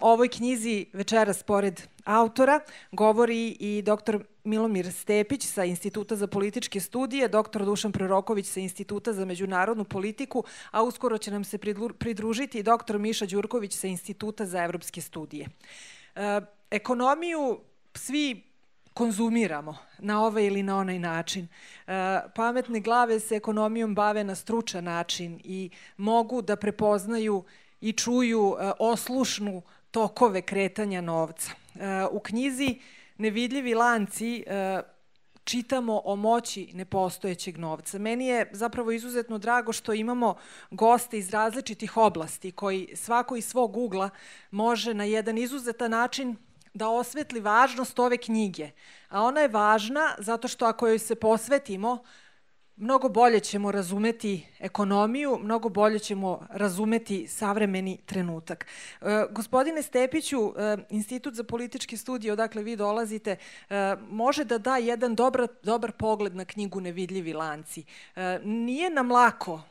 ovoj knjizi večeras pored autora govori i dr. Milomir Stepić sa Instituta za političke studije, dr. Dušan Proroković sa Instituta za međunarodnu politiku, a uskoro će nam se pridružiti i dr. Miša Đurković sa Instituta za evropske studije. Ekonomiju svi konzumiramo na ovaj ili na onaj način. Pametne glave se ekonomijom bave na stručan način i mogu da prepoznaju i čuju oslušnu tokove kretanja novca. U knjizi Nevidljivi lanci čitamo o moći nepostojećeg novca. Meni je zapravo izuzetno drago što imamo goste iz različitih oblasti koji svako iz svog ugla može na jedan izuzetan način da osvetli važnost ove knjige. A ona je važna zato što ako joj se posvetimo, mnogo bolje ćemo razumeti ekonomiju, mnogo bolje ćemo razumeti savremeni trenutak. Gospodine Stepiću, Institut za političke studije, odakle vi dolazite, može da da jedan dobar pogled na knjigu Nevidljivi lanci. Nije nam lako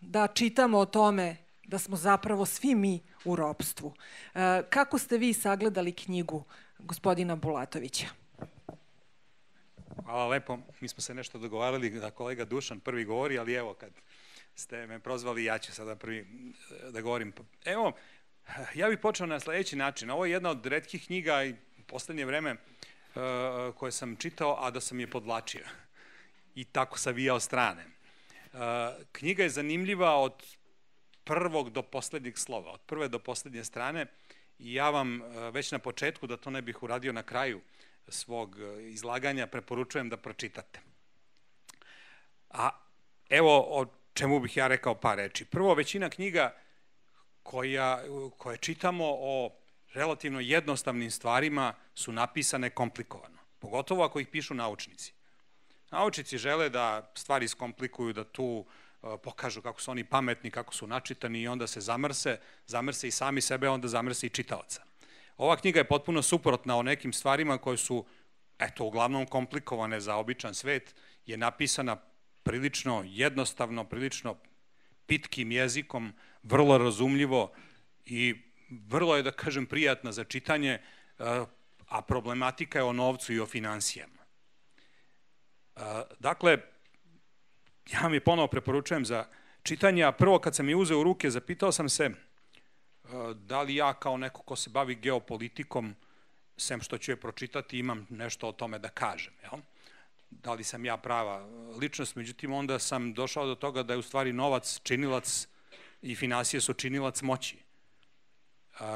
da čitamo o tome da smo zapravo svi mi u ropstvu. Kako ste vi sagledali knjigu gospodina Bulatovića? Hvala lepo. Mi smo se nešto dogovarali da kolega Dušan prvi govori, ali evo kad ste me prozvali, ja ću sada prvi da govorim. Evo, ja bih počeo na sljedeći način. Ovo je jedna od retkih knjiga i poslednje vreme koje sam čitao, a da sam je podvlačio i tako savijao strane. Knjiga je zanimljiva od prvog do poslednjeg slova, od prve do poslednje strane. I ja vam već na početku, da to ne bih uradio na kraju svog izlaganja, preporučujem da pročitate. A evo o čemu bih ja rekao par reči. Prvo, većina knjiga koje čitamo o relativno jednostavnim stvarima su napisane komplikovano. Pogotovo ako ih pišu naučnici. Naučnici žele da stvari iskomplikuju, da tu pokažu kako su oni pametni, kako su načitani i onda se zamrse i sami sebe, onda zamrse i čitaoca. Ova knjiga je potpuno suprotna o nekim stvarima koje su, eto, uglavnom komplikovane za običan svet, je napisana prilično jednostavno, prilično pitkim jezikom, vrlo razumljivo i vrlo je, da kažem, prijatna za čitanje, a problematika je o novcu i o finansijama. Dakle, ja vam je ponovo preporučujem za čitanje, a prvo kad sam je uzeo u ruke, zapitao sam se da li ja kao neko ko se bavi geopolitikom, sem što ću je pročitati, imam nešto o tome da kažem. Da li sam ja prava ličnost, međutim onda sam došao do toga da je u stvari novac činilac i finansije su činilac moći.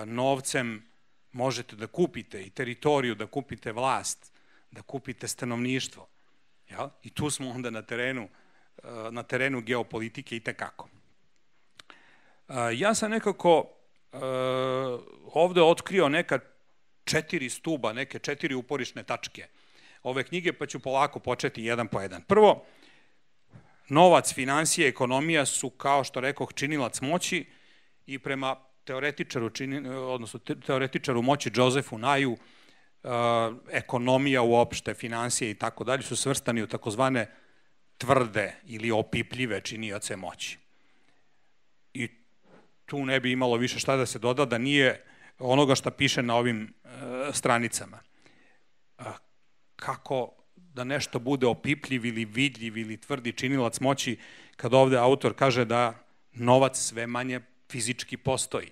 Novcem možete da kupite i teritoriju, da kupite vlast, da kupite stanovništvo. I tu smo onda na terenu geopolitike i tekako. Ja sam nekako ovde otkrio neka 4 stuba, neke 4 uporišne tačke ove knjige, pa ću polako početi jedan po jedan. Prvo, novac, finansije i ekonomija su, kao što rekoh, činilac moći i prema teoretičaru moći Josephu Nyeju, ekonomija uopšte, finansije i tako dalje su svrstani u takozvane tvrde ili opipljive činioce moći. I tu ne bi imalo više šta da se doda da nije onoga što piše na ovim stranicama. Kako da nešto bude opipljiv ili vidljiv ili tvrdi činilac moći kad ovde autor kaže da novac sve manje fizički postoji,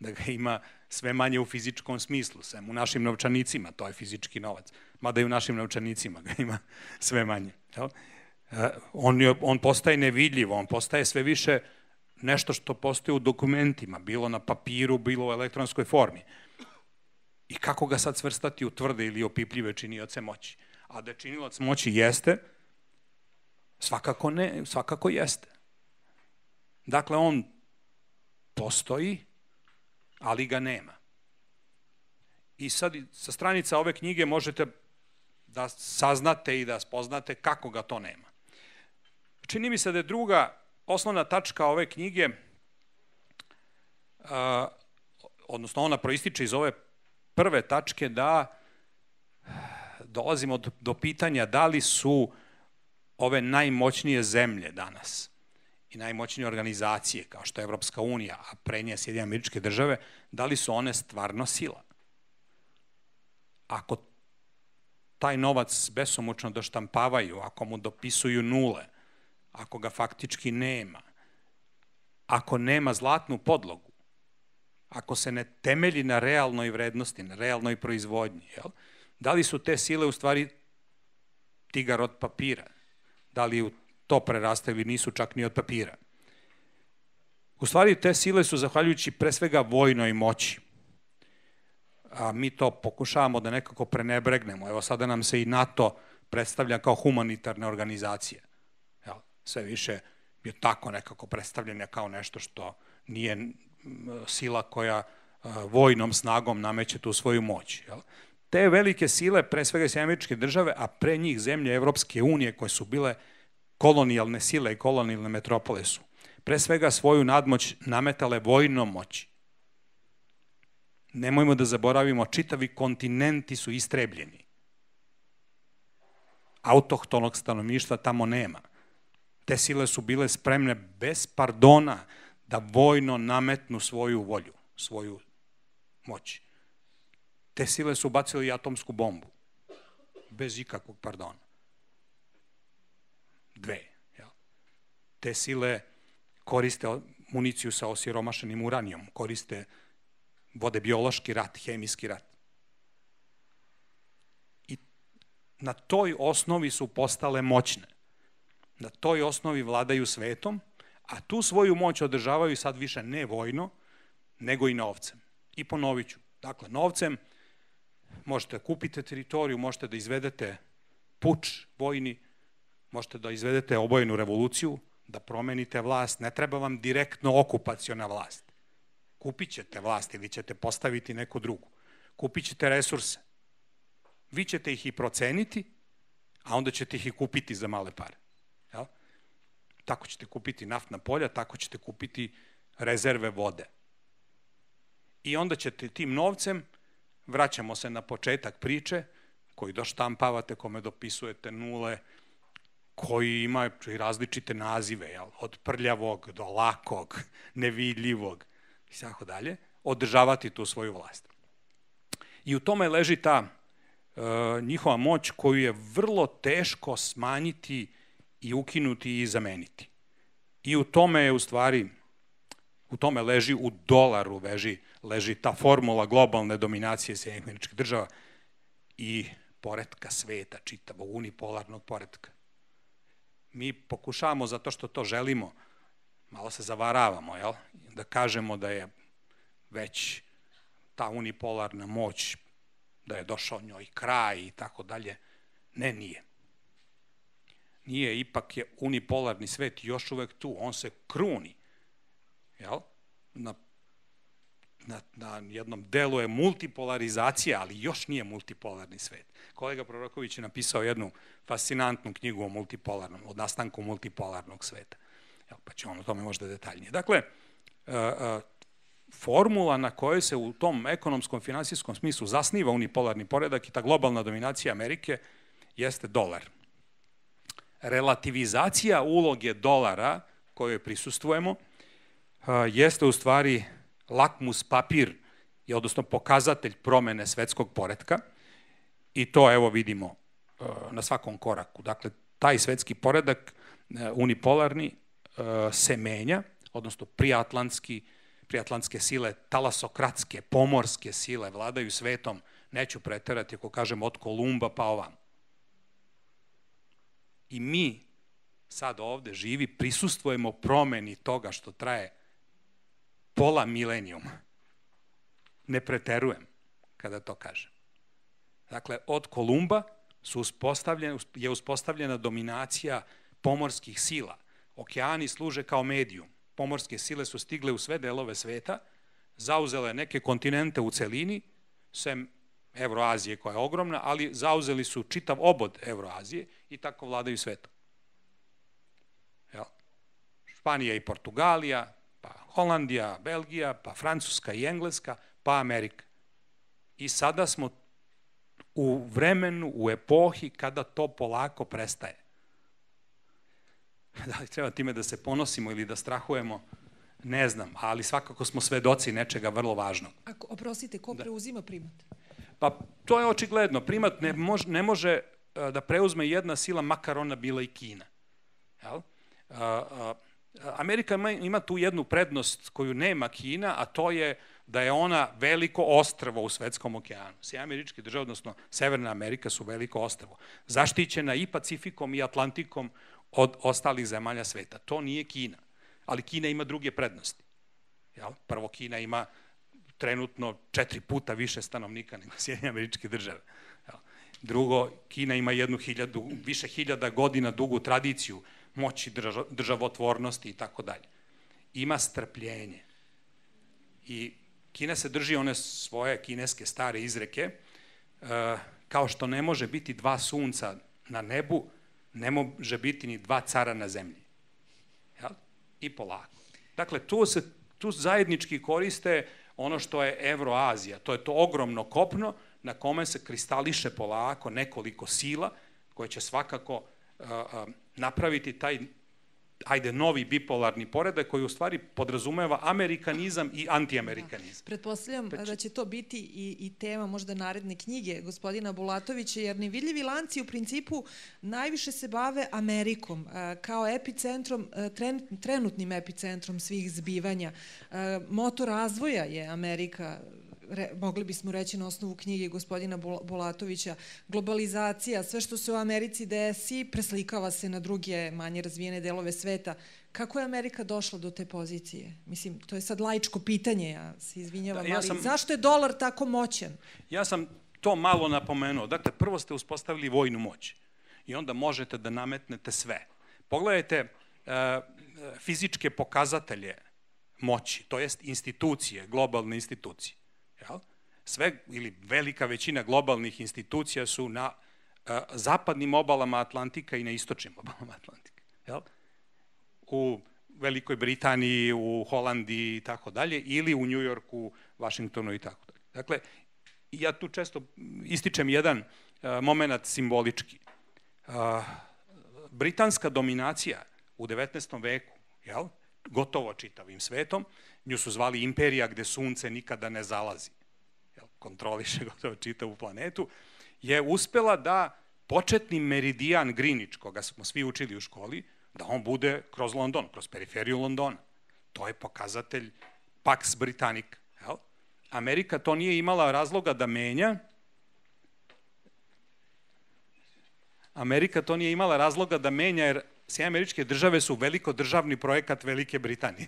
da ga ima sve manje u fizičkom smislu, sem u našim novčanicima, to je fizički novac, mada i u našim novčanicima ga ima sve manje. On postaje nevidljiv, on postaje sve više nešto što postoje u dokumentima, bilo na papiru, bilo u elektronskoj formi. I kako ga sad svrstati u tvrde ili opipljive činioce moći? A da činilac moći jeste? Svakako ne, svakako jeste. Dakle, on postoji, ali ga nema. I sad sa stranica ove knjige možete da saznate i da spoznate kako ga to nema. Čini mi se da je druga osnovna tačka ove knjige, odnosno ona proističe iz ove prve tačke, da dolazimo do pitanja da li su ove najmoćnije zemlje danas i najmoćnije organizacije, kao što je Evropska unija, a pre nje Sjedinjene američke države, da li su one stvarno sila? Ako taj novac besomučno doštampavaju, ako mu dopisuju nule, ako ga faktički nema, ako nema zlatnu podlogu, ako se ne temelji na realnoj vrednosti, na realnoj proizvodnji, da li su te sile u stvari tigar od papira? Da li to preraste ili nisu čak ni od papira? U stvari te sile su, zahvaljujući pre svega vojnoj moći, a mi to pokušavamo da nekako prenebregnemo. Evo, sada nam se i NATO predstavlja kao humanitarna organizacija. Sve više je tako nekako predstavljena kao nešto što nije sila koja vojnom snagom nameće tu svoju moć. Te velike sile, pre svega Sjedinjene Američke Države, a pre njih zemlje Evropske unije, koje su bile kolonijalne sile i kolonijalne metropole, su pre svega svoju nadmoć nametale vojnom moći. Nemojmo da zaboravimo, čitavi kontinenti su istrebljeni. Autohtonog stanovništva tamo nema. Te sile su bile spremne bez pardona da vojno nametnu svoju volju, svoju moć. Te sile su bacile i atomsku bombu. Bez ikakvog pardona. Dve. Te sile koriste municiju sa osiromašenim uranijom, koriste vode biološki rat, hemijski rat. I na toj osnovi su postale moćne. Na toj osnovi vladaju svetom, a tu svoju moć održavaju sad više ne vojno, nego i novcem. I ponovit ću. Dakle, novcem možete da kupite teritoriju, možete da izvedete puč vojni, možete da izvedete obojenu revoluciju, da promenite vlast. Ne treba vam direktno okupaciona vlast. Kupit ćete vlast ili ćete postaviti neku drugu. Kupit ćete resurse. Vi ćete ih i proceniti, a onda ćete ih i kupiti za male pare. Tako ćete kupiti naftna polja, tako ćete kupiti rezerve vode. I onda ćete tim novcem, vraćamo se na početak priče, koji doštampavate, kome dopisujete nule, koji imaju različite nazive, od prljavog do lakog, nevidljivog, i tako dalje, održavati tu svoju vlast. I u tome leži ta njihova moć koju je vrlo teško smanjiti i ukinuti i zameniti. I u tome je u stvari, u tome leži, u dolaru leži ta formula globalne dominacije Sjedinjenih Američkih Država i poretka sveta, čitavog unipolarnog poretka. Mi pokušavamo, zato što to želimo, malo se zavaravamo, da kažemo da je već ta unipolarna moć, da je došao njoj kraj i tako dalje. Ne, nije. Nije, ipak je unipolarni svet još uvek tu. On se kruni. Na jednom delu je multipolarizacija, ali još nije multipolarni svet. Kolega Proroković je napisao jednu fascinantnu knjigu o nastanku multipolarnog sveta. Pa će on o tome možda detaljnije. Dakle, formula na kojoj se u tom ekonomskom, finansijskom smislu zasniva unipolarni poredak i ta globalna dominacija Amerike jeste dolar. Relativizacija uloge dolara kojoj prisustujemo jeste u stvari lakmus papir, odnosno pokazatelj promene svetskog poretka, i to evo vidimo na svakom koraku. Dakle, taj svetski poredak unipolarni se menja, odnosno priatlantske sile, talasokratske, pomorske sile vladaju svetom, neću preterati ako kažem od Kolumba pa ovam. I mi sad ovde živi prisustvujemo promeni toga što traje pola milenijuma. Ne preterujem kada to kažem. Dakle, od Kolumba je uspostavljena dominacija pomorskih sila. Okeani služe kao medijum. Pomorske sile su stigle u sve delove sveta, zauzele neke kontinente u celini, sem Euroazije koja je ogromna, ali zauzeli su čitav obod Euroazije i tako vladaju svetom. Španija i Portugalija, pa Holandija, Belgija, pa Francuska i Engleska, pa Amerika. I sada smo u vremenu, u epohi kada to polako prestaje. Da li treba time da se ponosimo ili da strahujemo, ne znam, ali svakako smo svedoci nečega vrlo važnog. Oprostite, ko preuzima primat? Pa to je očigledno. Primat ne može da preuzme jedna sila, makar ona bila i Kina. Amerika ima tu jednu prednost koju nema Kina, a to je da je ona veliko ostrvo u svetskom okeanu. Sjedinjene Američke Države, odnosno Severna Amerika, su veliko ostrvo. Zaštićena i Pacifikom i Atlantikom od ostalih zemalja sveta. To nije Kina. Ali Kina ima druge prednosti. Prvo, Kina ima trenutno 4 puta više stanovnika nego Sjedinjene Američke Države. Drugo, Kina ima više hiljada godina dugu tradiciju moći, državotvornosti i tako dalje. Ima strpljenje. I Kina se drži one svoje kineske stare izreke, kao što ne može biti 2 sunca na nebu, ne može biti ni 2 cara na zemlji. I polako. Dakle, tu zajednički koriste ono što je Euroazija. To je to ogromno kopno na kome se kristališe polako nekoliko sila koje će svakako napraviti taj, ajde, novi bipolarni poredak koji u stvari podrazumeva amerikanizam i antiamerikanizam. Pretpostavljam da će to biti i tema možda naredne knjige gospodina Bulatovića, jer Nevidljivi lanci u principu najviše se bave Amerikom kao epicentrom, trenutnim epicentrom svih zbivanja. Motor razvoja je Amerika, mogli bismo reći na osnovu knjige gospodina Bulatovića, globalizacija, sve što se u Americi desi, preslikava se na druge manje razvijene delove sveta. Kako je Amerika došla do te pozicije? Mislim, to je sad laičko pitanje, ja se izvinjavam, ali zašto je dolar tako moćan? Ja sam to malo napomenuo. Dakle, prvo ste uspostavili vojnu moć i onda možete da nametnete sve. Pogledajte fizičke pokazatelje moći, to jest institucije, globalne institucije. Sve ili velika većina globalnih institucija su na zapadnim obalama Atlantika i na istočnim obalama Atlantika. U Velikoj Britaniji, u Holandiji i tako dalje, ili u Njujorku, Vašingtonu i tako dalje. Dakle, ja tu često ističem jedan moment simbolički. Britanska dominacija u 19. veku, gotovo čitavim svetom, nju su zvali imperija gde sunce nikada ne zalazi, kontroliše gotovo čitavu planetu, je uspela da početni meridijan Greenwich, koga smo svi učili u školi, da on bude kroz London, kroz periferiju Londona. To je pokazatelj Pax Britannica. Amerika to nije imala razloga da menja. Amerika to nije imala razloga da menja, jer Sjedinjene Američke Države su veliko državni projekat Velike Britanije.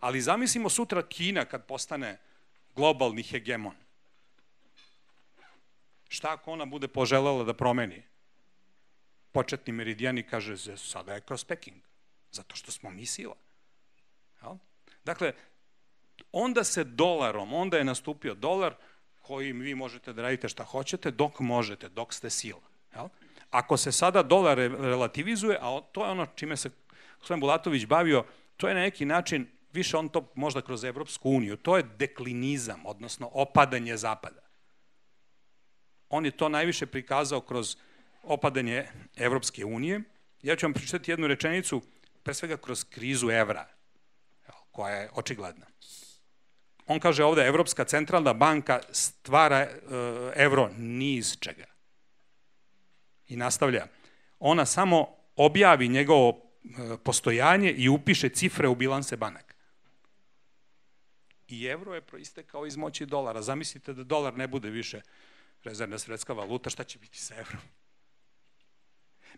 Ali zamislimo sutra Kina kad postane globalni hegemon. Šta ako ona bude poželjela da promeni početni meridijan i kaže sada je kroz Peking, zato što smo mi sila. Dakle, onda se dolarom, onda je nastupio dolar kojim vi možete da radite šta hoćete dok možete, dok ste sila. Ako se sada dolar relativizuje, a to je ono čime se gospodin Bulatović bavio, to je na neki način, više on to možda kroz Evropsku uniju, to je deklinizam, odnosno opadanje Zapada. On je to najviše prikazao kroz opadanje Evropske unije. Ja ću vam pročitati jednu rečenicu, pre svega kroz krizu evra, koja je očigledna. On kaže ovde, Evropska centralna banka stvara evro ni iz čega. I nastavlja, ona samo objavi njegovo postojanje i upiše cifre u bilanse banaka. I evro je proistekao iz moći dolara. Zamislite da dolar ne bude više rezervna svetska valuta, šta će biti sa evrom?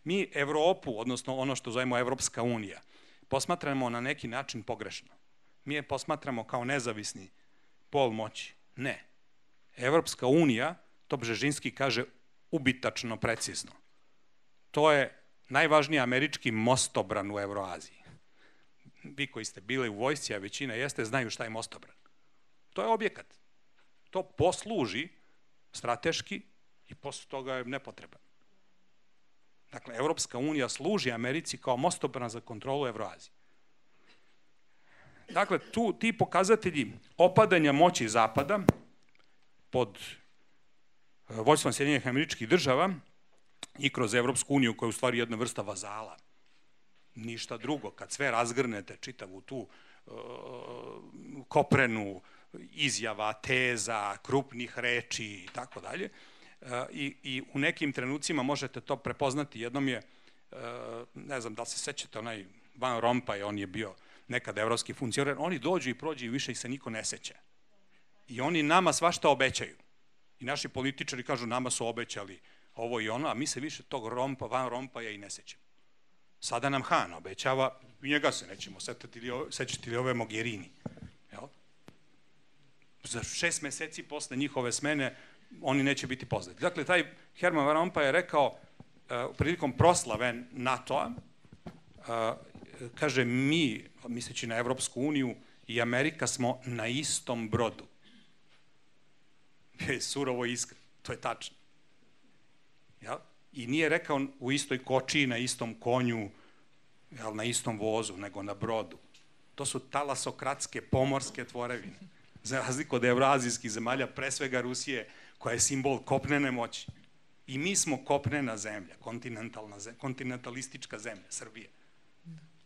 Mi Evropu, odnosno ono što zovemo Evropska unija, posmatramo na neki način pogrešno. Mi je posmatramo kao nezavisni pol moći. Ne. Evropska unija, to Bžežinski kaže ubitačno precizno. To je najvažniji američki mostobran u Euroaziji. Vi koji ste bili u vojsci, a većina jeste, znaju šta je mostobran. To je objekat. To posluži strateški i posle toga je nepotreban. Dakle, Evropska unija služi Americi kao mostobran za kontrolu Euroazije. Dakle, tu ti pokazatelji opadanja moći Zapada pod vođstvom Sjedinjenih Američkih Država i kroz Evropsku uniju, koja je u stvari jedna vrsta vazala ništa drugo. Kad sve razgrnete, čitavu tu koprenu izjava, teza, krupnih reči i tako dalje, i u nekim trenucima možete to prepoznati. Jednom je, ne znam da li se sećate, onaj Van Rompuy, on je bio nekad evropski funkcioner, oni dođu i prođu i više ih se niko ne seća. I oni nama svašta obećaju. I naši političari kažu, nama su obećali ovo i ono, a mi se više tog Van Rompaja i ne sećamo. Sada nam Han obećava, njega se nećemo sećati, ili ove Mogherini. Za 6 meseci posle njihove smene oni neće biti poznati. Dakle, taj Herman Van Rompuy je rekao prilikom proslave NATO-a, kaže, mi, misleći na Evropsku uniju i Amerika, smo na istom brodu. Je surovo iskren, to je tačno. I nije rekao u istoj kočiji, na istom konju, na istom vozu, nego na brodu. To su talasokratske pomorske tvorevine, za razliku od evrazijskih zemalja, pre svega Rusije, koja je simbol kopnene moći. I mi smo kopnena zemlja, kontinentalistička zemlja, Srbije.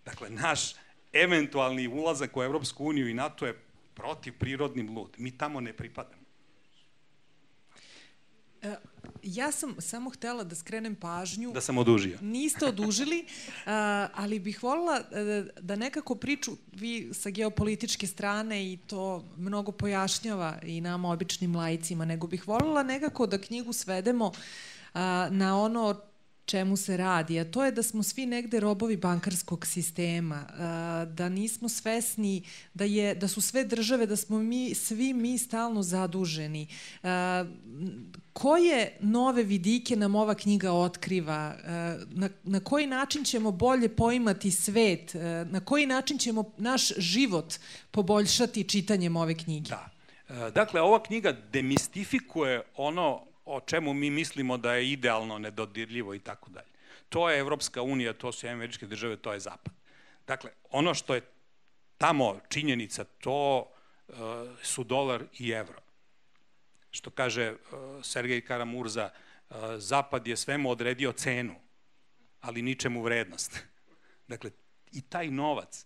Dakle, naš eventualni ulazak u Evropsku uniju i NATO je protivprirodni blud. Mi tamo ne pripadamo. Ja sam samo htela da skrenem pažnju. Da sam odužio. Niste odužili, ali bih voljela da nekako priču vi sa geopolitičke strane, i to mnogo pojašnjava i nama običnim laicima, nego bih voljela nekako da knjigu svedemo na ono čemu se radi, a to je da smo svi negde robovi bankarskog sistema, da nismo svesni da su sve države, da smo svi mi stalno zaduženi. Koje nove vidike nam ova knjiga otkriva? Na koji način ćemo bolje poimati svet? Na koji način ćemo naš život poboljšati čitanjem ove knjige? Da. Dakle, ova knjiga demistifikuje ono o čemu mi mislimo da je idealno, nedodirljivo i tako dalje. To je Evropska unija, to su američke države, to je Zapad. Dakle, ono što je tamo činjenica, to su dolar i evro. Što kaže Sergej Karamurza, Zapad je svemu odredio cenu, ali ničemu vrednost. Dakle, i taj novac,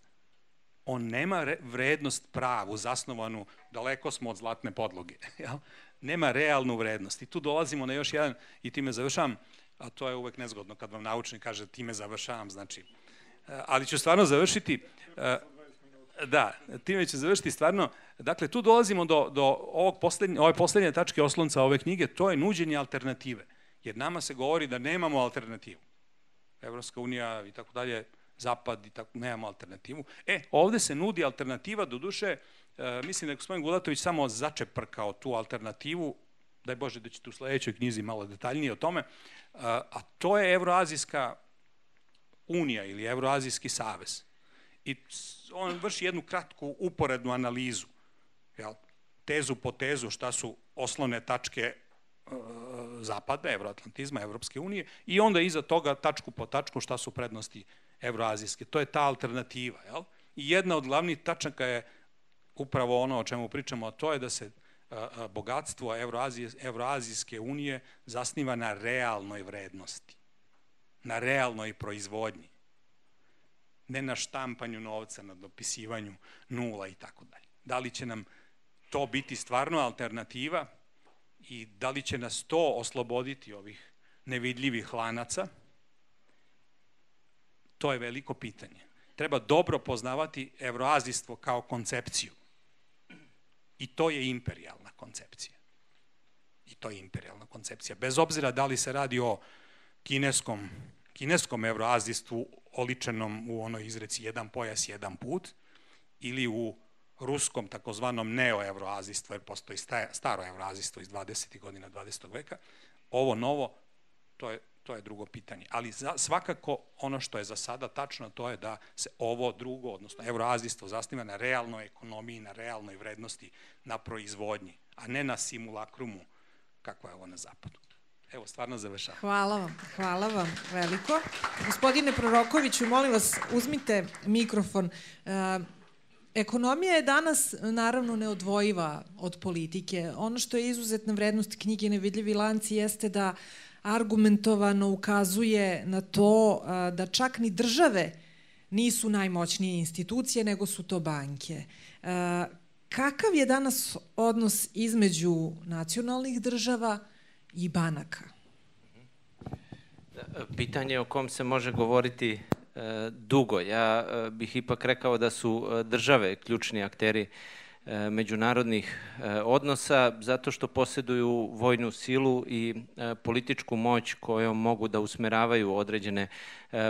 on nema vrednost pravu, zasnovanu, daleko smo od zlatne podloge, jel? Nema realnu vrednost. I tu dolazimo na još jedan, i time završavam, a to je uvek nezgodno kad vam naučnik kaže time završavam, znači. Ali ću stvarno završiti, da, time ću završiti stvarno, dakle, tu dolazimo do ove poslednje tačke oslonca ove knjige, to je nuđenje alternative. Jer nama se govori da nemamo alternativu. Evropska unija i tako dalje, Zapad i tako, nemamo alternativu. Ovde se nudi alternativa, doduše, mislim da je gospodin Bulatović samo začeprkao tu alternativu, daj Bože da ćete u sledećoj knjizi malo detaljnije o tome, a to je Euroazijska unija ili Euroazijski savez. I on vrši jednu kratku uporednu analizu, tezu po tezu, šta su osnovne tačke Zapada, evroatlantizma, Evropske unije, i onda iza toga tačku po tačku šta su prednosti evroazijske. To je ta alternativa. I jedna od glavnih tačaka je upravo ono o čemu pričamo, a to je da se bogatstvo Evroazijske unije zasniva na realnoj vrednosti, na realnoj proizvodnji, ne na štampanju novca, na dopisivanju nula i tako dalje. Da li će nam to biti stvarno alternativa i da li će nas to osloboditi ovih nevidljivih lanaca, to je veliko pitanje. Treba dobro poznavati evroazijstvo kao koncepciju. I to je imperijalna koncepcija. I to je imperijalna koncepcija. Bez obzira da li se radi o kineskom evroazijstvu oličenom u onoj izreci jedan pojas, jedan put, ili u ruskom takozvanom neoevroazijstvu, jer postoji staro evroazijstvo iz 20. godina 20. veka, ovo novo, to je drugo pitanje. Ali svakako ono što je za sada tačno, to je da se ovo drugo, odnosno evroazijstvo, zasniva na realnoj ekonomiji, na realnoj vrednosti, na proizvodnji, a ne na simulakrumu kakva je ovo na Zapadu. Evo, stvarno završavam. Hvala vam veliko. Gospodine Prorokoviću, molim vas, uzmite mikrofon. Ekonomija je danas, naravno, neodvojiva od politike. Ono što je izuzetna vrednost knjige Nevidljivi lanci jeste da argumentovano ukazuje na to da čak ni države nisu najmoćnije institucije, nego su to banke. Kakav je danas odnos između nacionalnih država i banaka? Pitanje o kom se može govoriti dugo. Ja bih ipak rekao da su države ključni akteri međunarodnih odnosa zato što posjeduju vojnu silu i političku moć kojom mogu da usmeravaju određene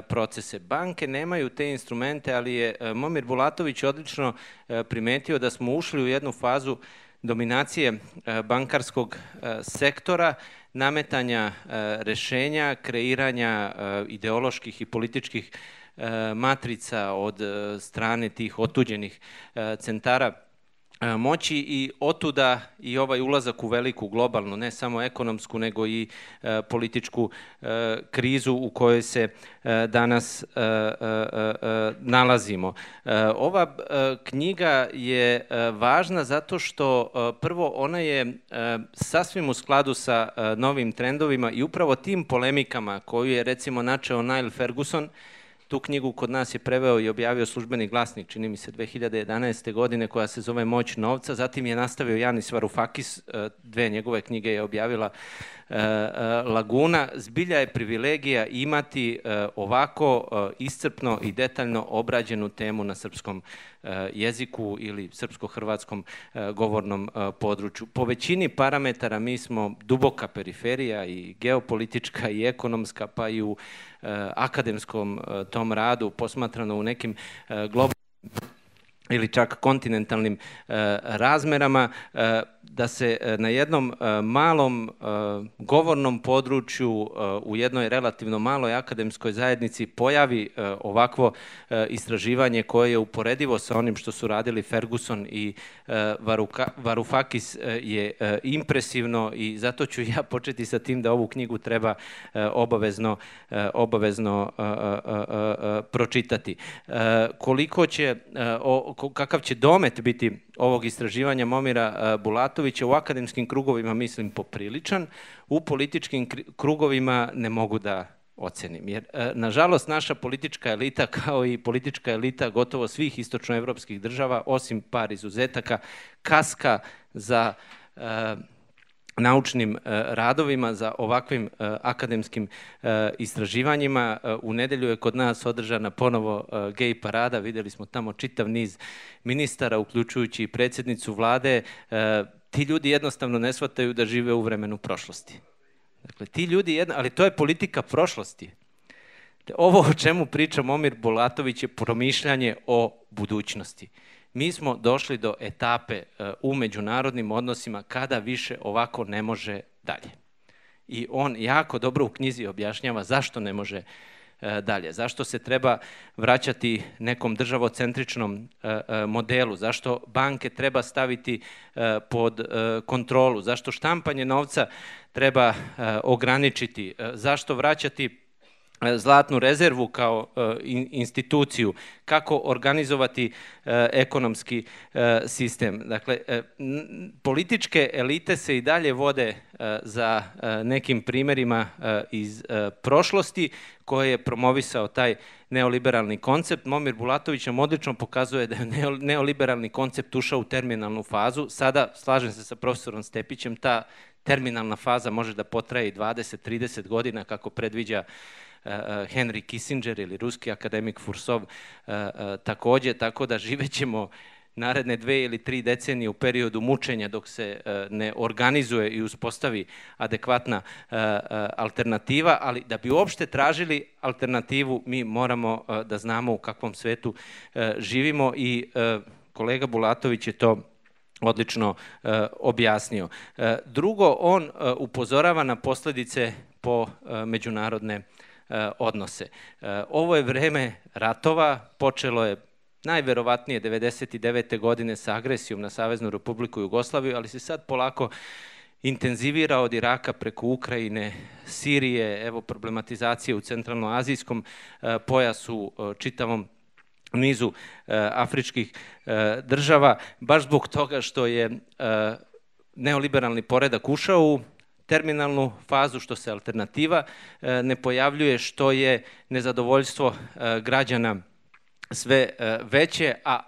procese. Banke nemaju te instrumente, ali je Momir Bulatović odlično primetio da smo ušli u jednu fazu dominacije bankarskog sektora, nametanja rešenja, kreiranja ideoloških i političkih matrica od strane tih otuđenih centara moći i otuda i ovaj ulazak u veliku globalnu, ne samo ekonomsku, nego i političku krizu u kojoj se danas nalazimo. Ova knjiga je važna zato što prvo ona je sasvim u skladu sa novim trendovima i upravo tim polemikama koju je recimo načeo Niall Ferguson. Tu knjigu kod nas je preveo i objavio Službeni glasnik, čini mi se, 2011. godine, koja se zove Moć novca. Zatim je nastavio Janis Varoufakis, dve njegove knjige je objavila Laguna. Zbilja je privilegija imati ovako iscrpno i detaljno obrađenu temu na srpskom jeziku ili srpsko-hrvatskom govornom području. Po većini parametara mi smo duboka periferija i geopolitička i ekonomska, pa i u akademskom tom radu posmatrano u nekim globalnim ili čak kontinentalnim razmerama, da se na jednom malom govornom području u jednoj relativno maloj akademskoj zajednici pojavi ovakvo istraživanje koje je uporedivo sa onim što su radili Ferguson i Varoufakis je impresivno i zato ću ja početi sa tim da ovu knjigu treba obavezno pročitati. Koliko će, kakav će domet biti ovog istraživanja Momira Bulatovića u akademskim krugovima, mislim, popriličan, u političkim krugovima ne mogu da ocenim. Jer, nažalost, naša politička elita, kao i politička elita gotovo svih istočnoevropskih država, osim par izuzetaka, kaska za naučnim radovima, za ovakvim akademskim istraživanjima. U nedelju je kod nas održana ponovo gej parada, vidjeli smo tamo čitav niz ministara, uključujući i predsjednicu vlade. Ti ljudi jednostavno ne shvataju da žive u vremenu prošlosti. Dakle, ti ljudi, ali to je politika prošlosti. Ovo o čemu priča Momir Bulatović je promišljanje o budućnosti. Mi smo došli do etape u međunarodnim odnosima kada više ovako ne može dalje. I on jako dobro u knjizi objašnjava zašto ne može dalje, zašto se treba vraćati nekom državocentričnom modelu, zašto banke treba staviti pod kontrolu, zašto štampanje novca treba ograničiti, zašto vraćati zlatnu rezervu kao instituciju, kako organizovati ekonomski sistem. Dakle, političke elite se i dalje vode za nekim primjerima iz prošlosti koje je promovisao taj neoliberalni koncept. Momir Bulatović nam odlično pokazuje da je neoliberalni koncept ušao u terminalnu fazu. Sada, slažem se sa profesorom Stepićem, ta terminalna faza može da potraje i 20-30 godina kako predviđa Henry Kissinger ili ruski akademik Fursov također, tako da živećemo naredne 2 ili 3 decenije u periodu mučenja dok se ne organizuje i uspostavi adekvatna alternativa, ali da bi uopšte tražili alternativu mi moramo da znamo u kakvom svetu živimo i kolega Bulatović je to odlično objasnio. Drugo, on upozorava na posljedice po međunarodne odnose. Ovo je vreme ratova, počelo je najverovatnije 1999. godine sa agresijom na Saveznu Republiku Jugoslaviju, ali se sad polako intenzivira od Iraka preko Ukrajine, Sirije, evo problematizacije u centralnoazijskom pojasu, čitavom nizu afričkih država, baš zbog toga što je neoliberalni poredak ušao u terminalnu fazu, što se alternativa ne pojavljuje, što je nezadovoljstvo građana sve veće, a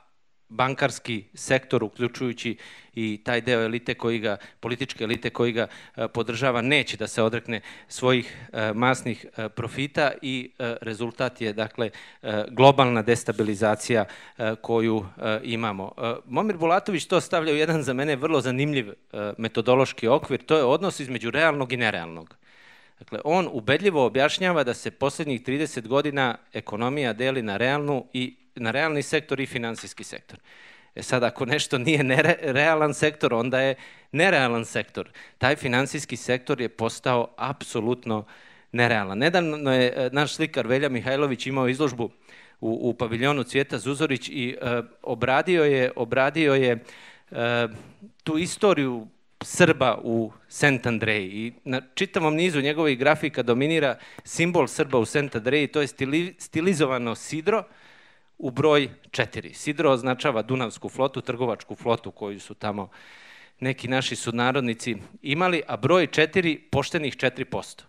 bankarski sektor, uključujući i taj deo elite koji ga, političke elite koji ga podržava, neće da se odrekne svojih masnih profita i rezultat je, dakle, globalna destabilizacija koju imamo. Momir Bulatović to stavlja u jedan za mene vrlo zanimljiv metodološki okvir, to je odnos između realnog i nerealnog. Dakle, on ubedljivo objašnjava da se posljednjih 30 godina ekonomija deli na realni sektor i finansijski sektor. E sad, ako nešto nije realan sektor, onda je nerealan sektor. Taj finansijski sektor je postao apsolutno nerealan. Nedavno je naš slikar Velja Mihajlović imao izložbu u paviljonu Cvjeta Zuzorić i obradio je tu istoriju Srba u Sant Andreji. I na čitavom nizu njegovih grafika dominira simbol Srba u Sant Andreji, to je stilizovano sidro u broj 4. Sidro označava Dunavsku flotu, trgovačku flotu koju su tamo neki naši sunarodnici imali, a broj 4 poštenih 4%.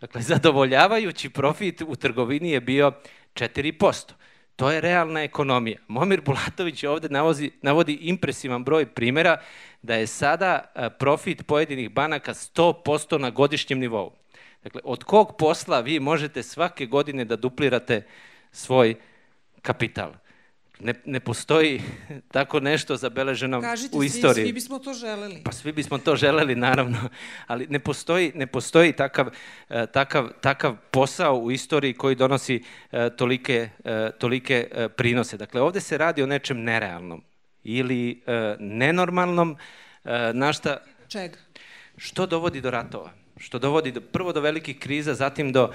Dakle, zadovoljavajući profit u trgovini je bio 4%. To je realna ekonomija. Momir Bulatović ovdje navodi impresivan broj primjera da je sada profit pojedinih banaka 100% na godišnjem nivou. Dakle, od kog posla vi možete svake godine da duplirate svoj kapital? Ne postoji tako nešto zabeleženo u istoriji. Kažite, svi bismo to želeli. Pa svi bismo to želeli, naravno, ali ne postoji takav posao u istoriji koji donosi tolike prinose. Dakle, ovdje se radi o nečem nerealnom ili nenormalnom. Čega? Što dovodi do ratova? Što dovodi prvo do velikih kriza, zatim do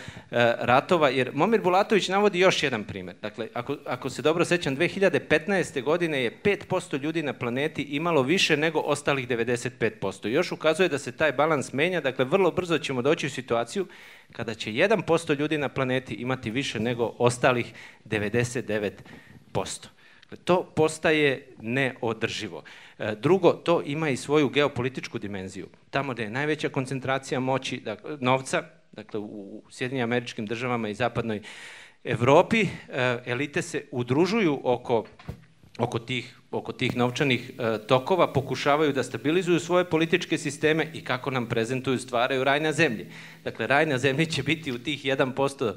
ratova, jer Momir Bulatović navodi još jedan primjer. Dakle, ako se dobro sjećam, 2015. godine je 5% ljudi na planeti imalo više nego ostalih 95%. Još ukazuje da se taj balans menja, dakle, vrlo brzo ćemo doći u situaciju kada će 1% ljudi na planeti imati više nego ostalih 99%. To postaje neodrživo. Drugo, to ima i svoju geopolitičku dimenziju. Tamo gde je najveća koncentracija moći, novca, dakle u Sjedinjenim američkim državama i zapadnoj Evropi, elite se udružuju oko tih novčanih tokova, pokušavaju da stabilizuju svoje političke sisteme i, kako nam prezentuju, stvaraju raj na zemlji. Dakle, raj na zemlji će biti u tih 1%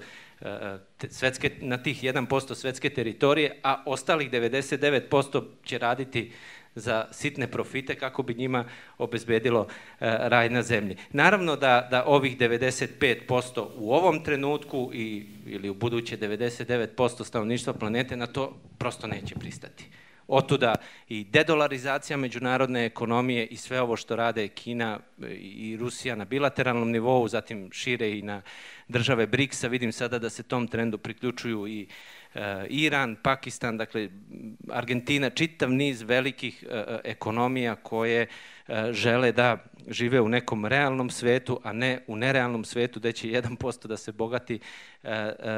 na tih 1% svetske teritorije, a ostalih 99% će raditi za sitne profite kako bi njima obezbedilo raj na zemlji. Naravno da ovih 95% u ovom trenutku ili u buduće 99% stanovništva planete na to prosto neće pristati. Otuda i dedolarizacija međunarodne ekonomije i sve ovo što rade Kina i Rusija na bilateralnom nivou, zatim šire i na države BRICS-a. Vidim sada da se tom trendu priključuju i Iran, Pakistan, dakle Argentina, čitav niz velikih ekonomija koje žele da žive u nekom realnom svetu, a ne u nerealnom svetu gde će 1% da se bogati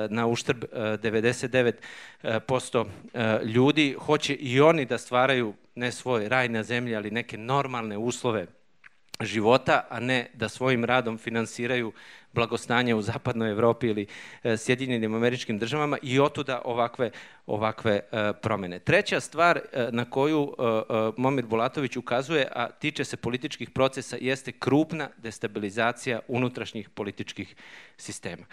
na uštrb 99% ljudi. Hoće i oni da stvaraju ne svoj raj na zemlji, ali neke normalne uslove života, a ne da svojim radom finansiraju blagostanje u zapadnoj Evropi ili Sjedinjenim američkim državama, i otuda ovakve promjene. Treća stvar na koju Momir Bulatović ukazuje, a tiče se političkih procesa, jeste krupna destabilizacija unutrašnjih političkih sistema.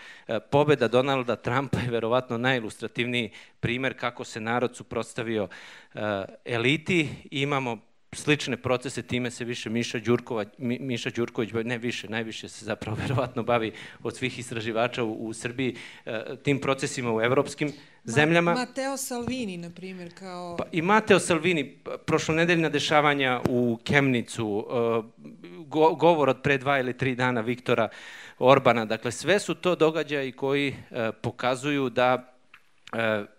Pobjeda Donalda Trumpa je verovatno najilustrativniji primjer kako se narod suprotstavio eliti. Imamo slične procese, time se više Miša Đurković, najviše se zapravo verovatno bavi od svih istraživača u Srbiji tim procesima u evropskim zemljama. Mateo Salvini, na primjer, kao... I Mateo Salvini, prošlonedeljna dešavanja u Kemnicu, govor od pre 2 ili 3 dana Viktora Orbana, dakle sve su to događaji koji pokazuju da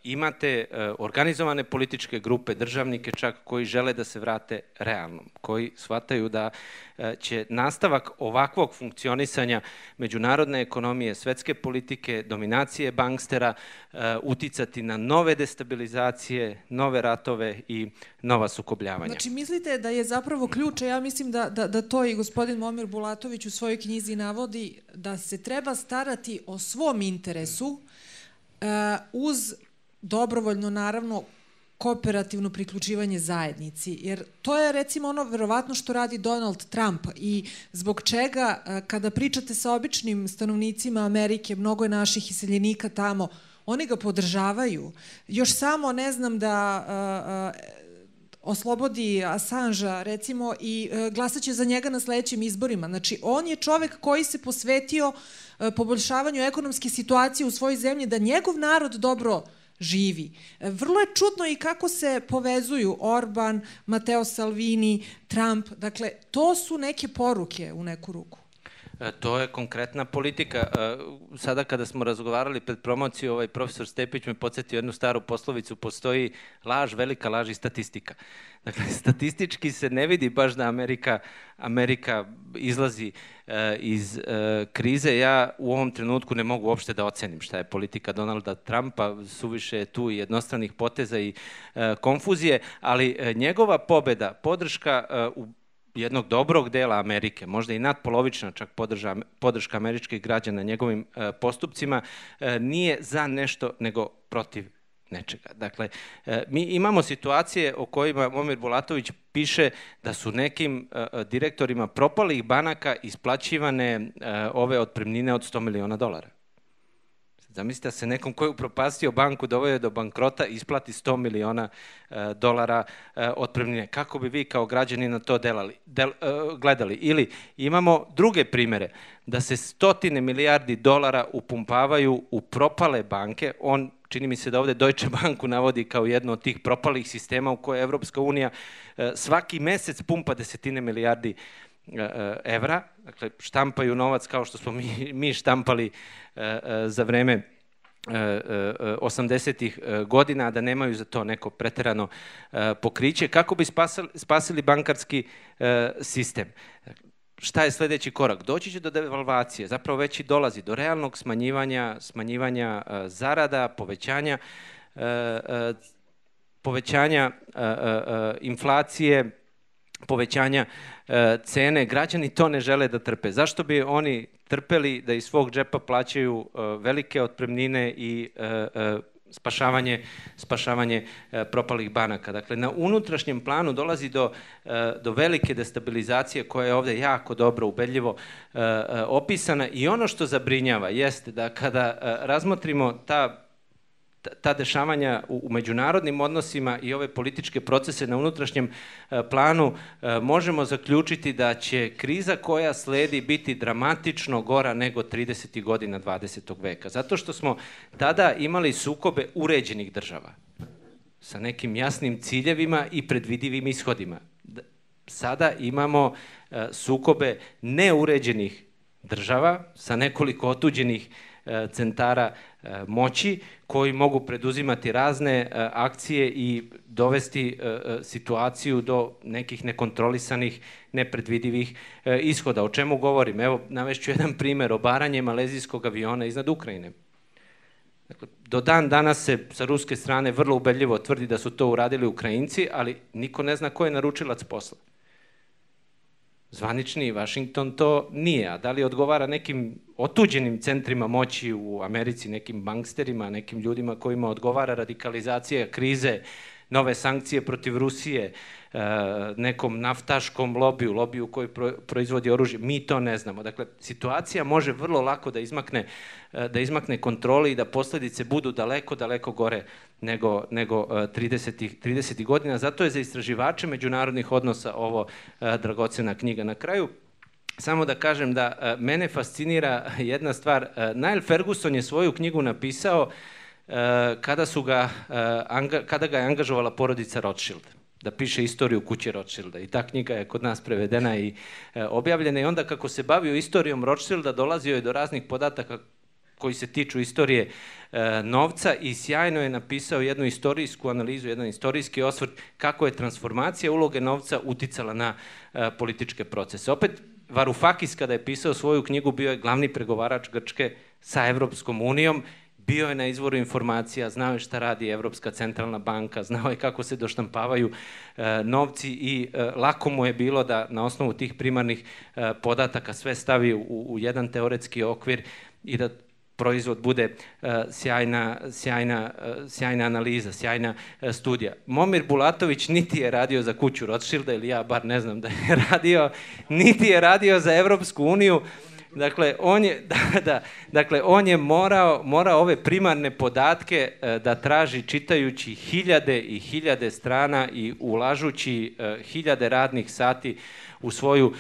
imate organizovane političke grupe, državnike čak, koji žele da se vrate realnom, koji shvataju da će nastavak ovakvog funkcionisanja međunarodne ekonomije, svetske politike, dominacije bankstera uticati na nove destabilizacije, nove ratove i nova sukobljavanja. Znači, mislite da je zapravo ključ, a ja mislim da to i gospodin Momir Bulatović u svojoj knjizi navodi, da se treba starati o svom interesu uz dobrovoljno, naravno, kooperativno priključivanje zajednici. Jer to je, recimo, ono verovatno što radi Donald Trump i zbog čega, kada pričate sa običnim stanovnicima Amerike, mnogo je naših iseljenika tamo, oni ga podržavaju. Još samo, ne znam, da oslobodi Assange-a, recimo, i glasat će za njega na sledećim izborima. Znači, on je čovek koji se posvetio poboljšavanju ekonomske situacije u svojoj zemlji, da njegov narod dobro živi. Vrlo je čudno i kako se povezuju Orban, Mateo Salvini, Trump. Dakle, to su neke poruke u neku ruku. To je konkretna politika. Sada kada smo razgovarali pred promociju, ovaj profesor Stepić me podsjetio jednu staru poslovicu, postoji laž, velika laž i statistika. Dakle, statistički se ne vidi baš da Amerika izlazi iz krize. Ja u ovom trenutku ne mogu uopšte da ocenim šta je politika Donalda Trumpa, suviše je tu i jednostranih poteza i konfuzije, ali njegova pobeda, podrška u jednog dobrog dela Amerike, možda i nadpolovična čak podrška američkih građana njegovim postupcima, nije za nešto nego protiv nečega. Dakle, mi imamo situacije o kojima Momir Bulatović piše da su nekim direktorima propalih banaka isplaćivane ove otpremnine od $100 miliona. Zamislite da se nekom koji je upropastio banku, doveo do bankrota, isplati $100 miliona otpremnine. Kako bi vi kao građani na to gledali? Ili imamo druge primere, da se $100 milijardi upumpavaju u propale banke. On, čini mi se da ovde Deutsche Banku navodi kao jedno od tih propalih sistema u kojoj Evropska unija svaki mesec pumpa $10 milijardi evra, dakle štampaju novac kao što smo mi štampali za vreme 80-ih godina, a da nemaju za to neko preterano pokriće, kako bi spasili bankarski sistem. Šta je sledeći korak? Doći će do devalvacije, zapravo već i dolazi do realnog smanjivanja zarada, povećanja inflacije, povećanja cene. Građani to ne žele da trpe. Zašto bi oni trpeli da iz svog džepa plaćaju velike otpremnine i spašavanje propalih banaka? Dakle, na unutrašnjem planu dolazi do velike destabilizacije koja je ovde jako dobro, ubedljivo opisana, i ono što zabrinjava jeste da kada razmotrimo ta dešavanja u međunarodnim odnosima i ove političke procese na unutrašnjem planu, možemo zaključiti da će kriza koja sledi biti dramatično gora nego 30. godina 20. veka. Zato što smo tada imali sukobe uređenih država sa nekim jasnim ciljevima i predvidivim ishodima. Sada imamo sukobe neuređenih država sa nekoliko otuđenih centara moći koji mogu preduzimati razne akcije i dovesti situaciju do nekih nekontrolisanih, nepredvidivih ishoda. O čemu govorim? Evo, navešću jedan primer, obaranje malezijskog aviona iznad Ukrajine. Do dan danas se sa ruske strane vrlo ubedljivo tvrdi da su to uradili Ukrajinci, ali niko ne zna ko je naručilac posla. Zvanični Washington to nije, a da li odgovara nekim otuđenim centrima moći u Americi, nekim banksterima, nekim ljudima kojima odgovara radikalizacija krize, nove sankcije protiv Rusije, nekom naftaškom lobiju, lobiju koji proizvodi oružje, mi to ne znamo. Dakle, situacija može vrlo lako da izmakne kontroli i da posledice budu daleko, daleko gore nego 30 godina. Zato je za istraživače međunarodnih odnosa ovo dragocena knjiga. Na kraju, samo da kažem da mene fascinira jedna stvar. Niall Ferguson je svoju knjigu napisao kada ga je angažovala porodica Rothschild, da piše istoriju kuće Rothschilda. I ta knjiga je kod nas prevedena i objavljena. I onda, kako se bavio istorijom Rothschilda, dolazio je do raznih podataka koji se tiču istorije novca i sjajno je napisao jednu istorijsku analizu, jedan istorijski osvrt kako je transformacija uloge novca uticala na političke procese. Opet, Varoufakis, kada je pisao svoju knjigu, bio je glavni pregovarač Grčke sa Evropskom unijom. Bio je na izvoru informacija, znao je šta radi Evropska centralna banka, znao je kako se doštampavaju novci i lako mu je bilo da na osnovu tih primarnih podataka sve stavi u jedan teoretski okvir i da proizvod bude sjajna analiza, sjajna studija. Momir Bulatović niti je radio za kuću Rothschilda, ili ja bar ne znam da je radio, niti je radio za Evropsku uniju. Dakle, on je morao ove primarne podatke da traži čitajući hiljade i hiljade strana i ulažući hiljade radnih sati u svoju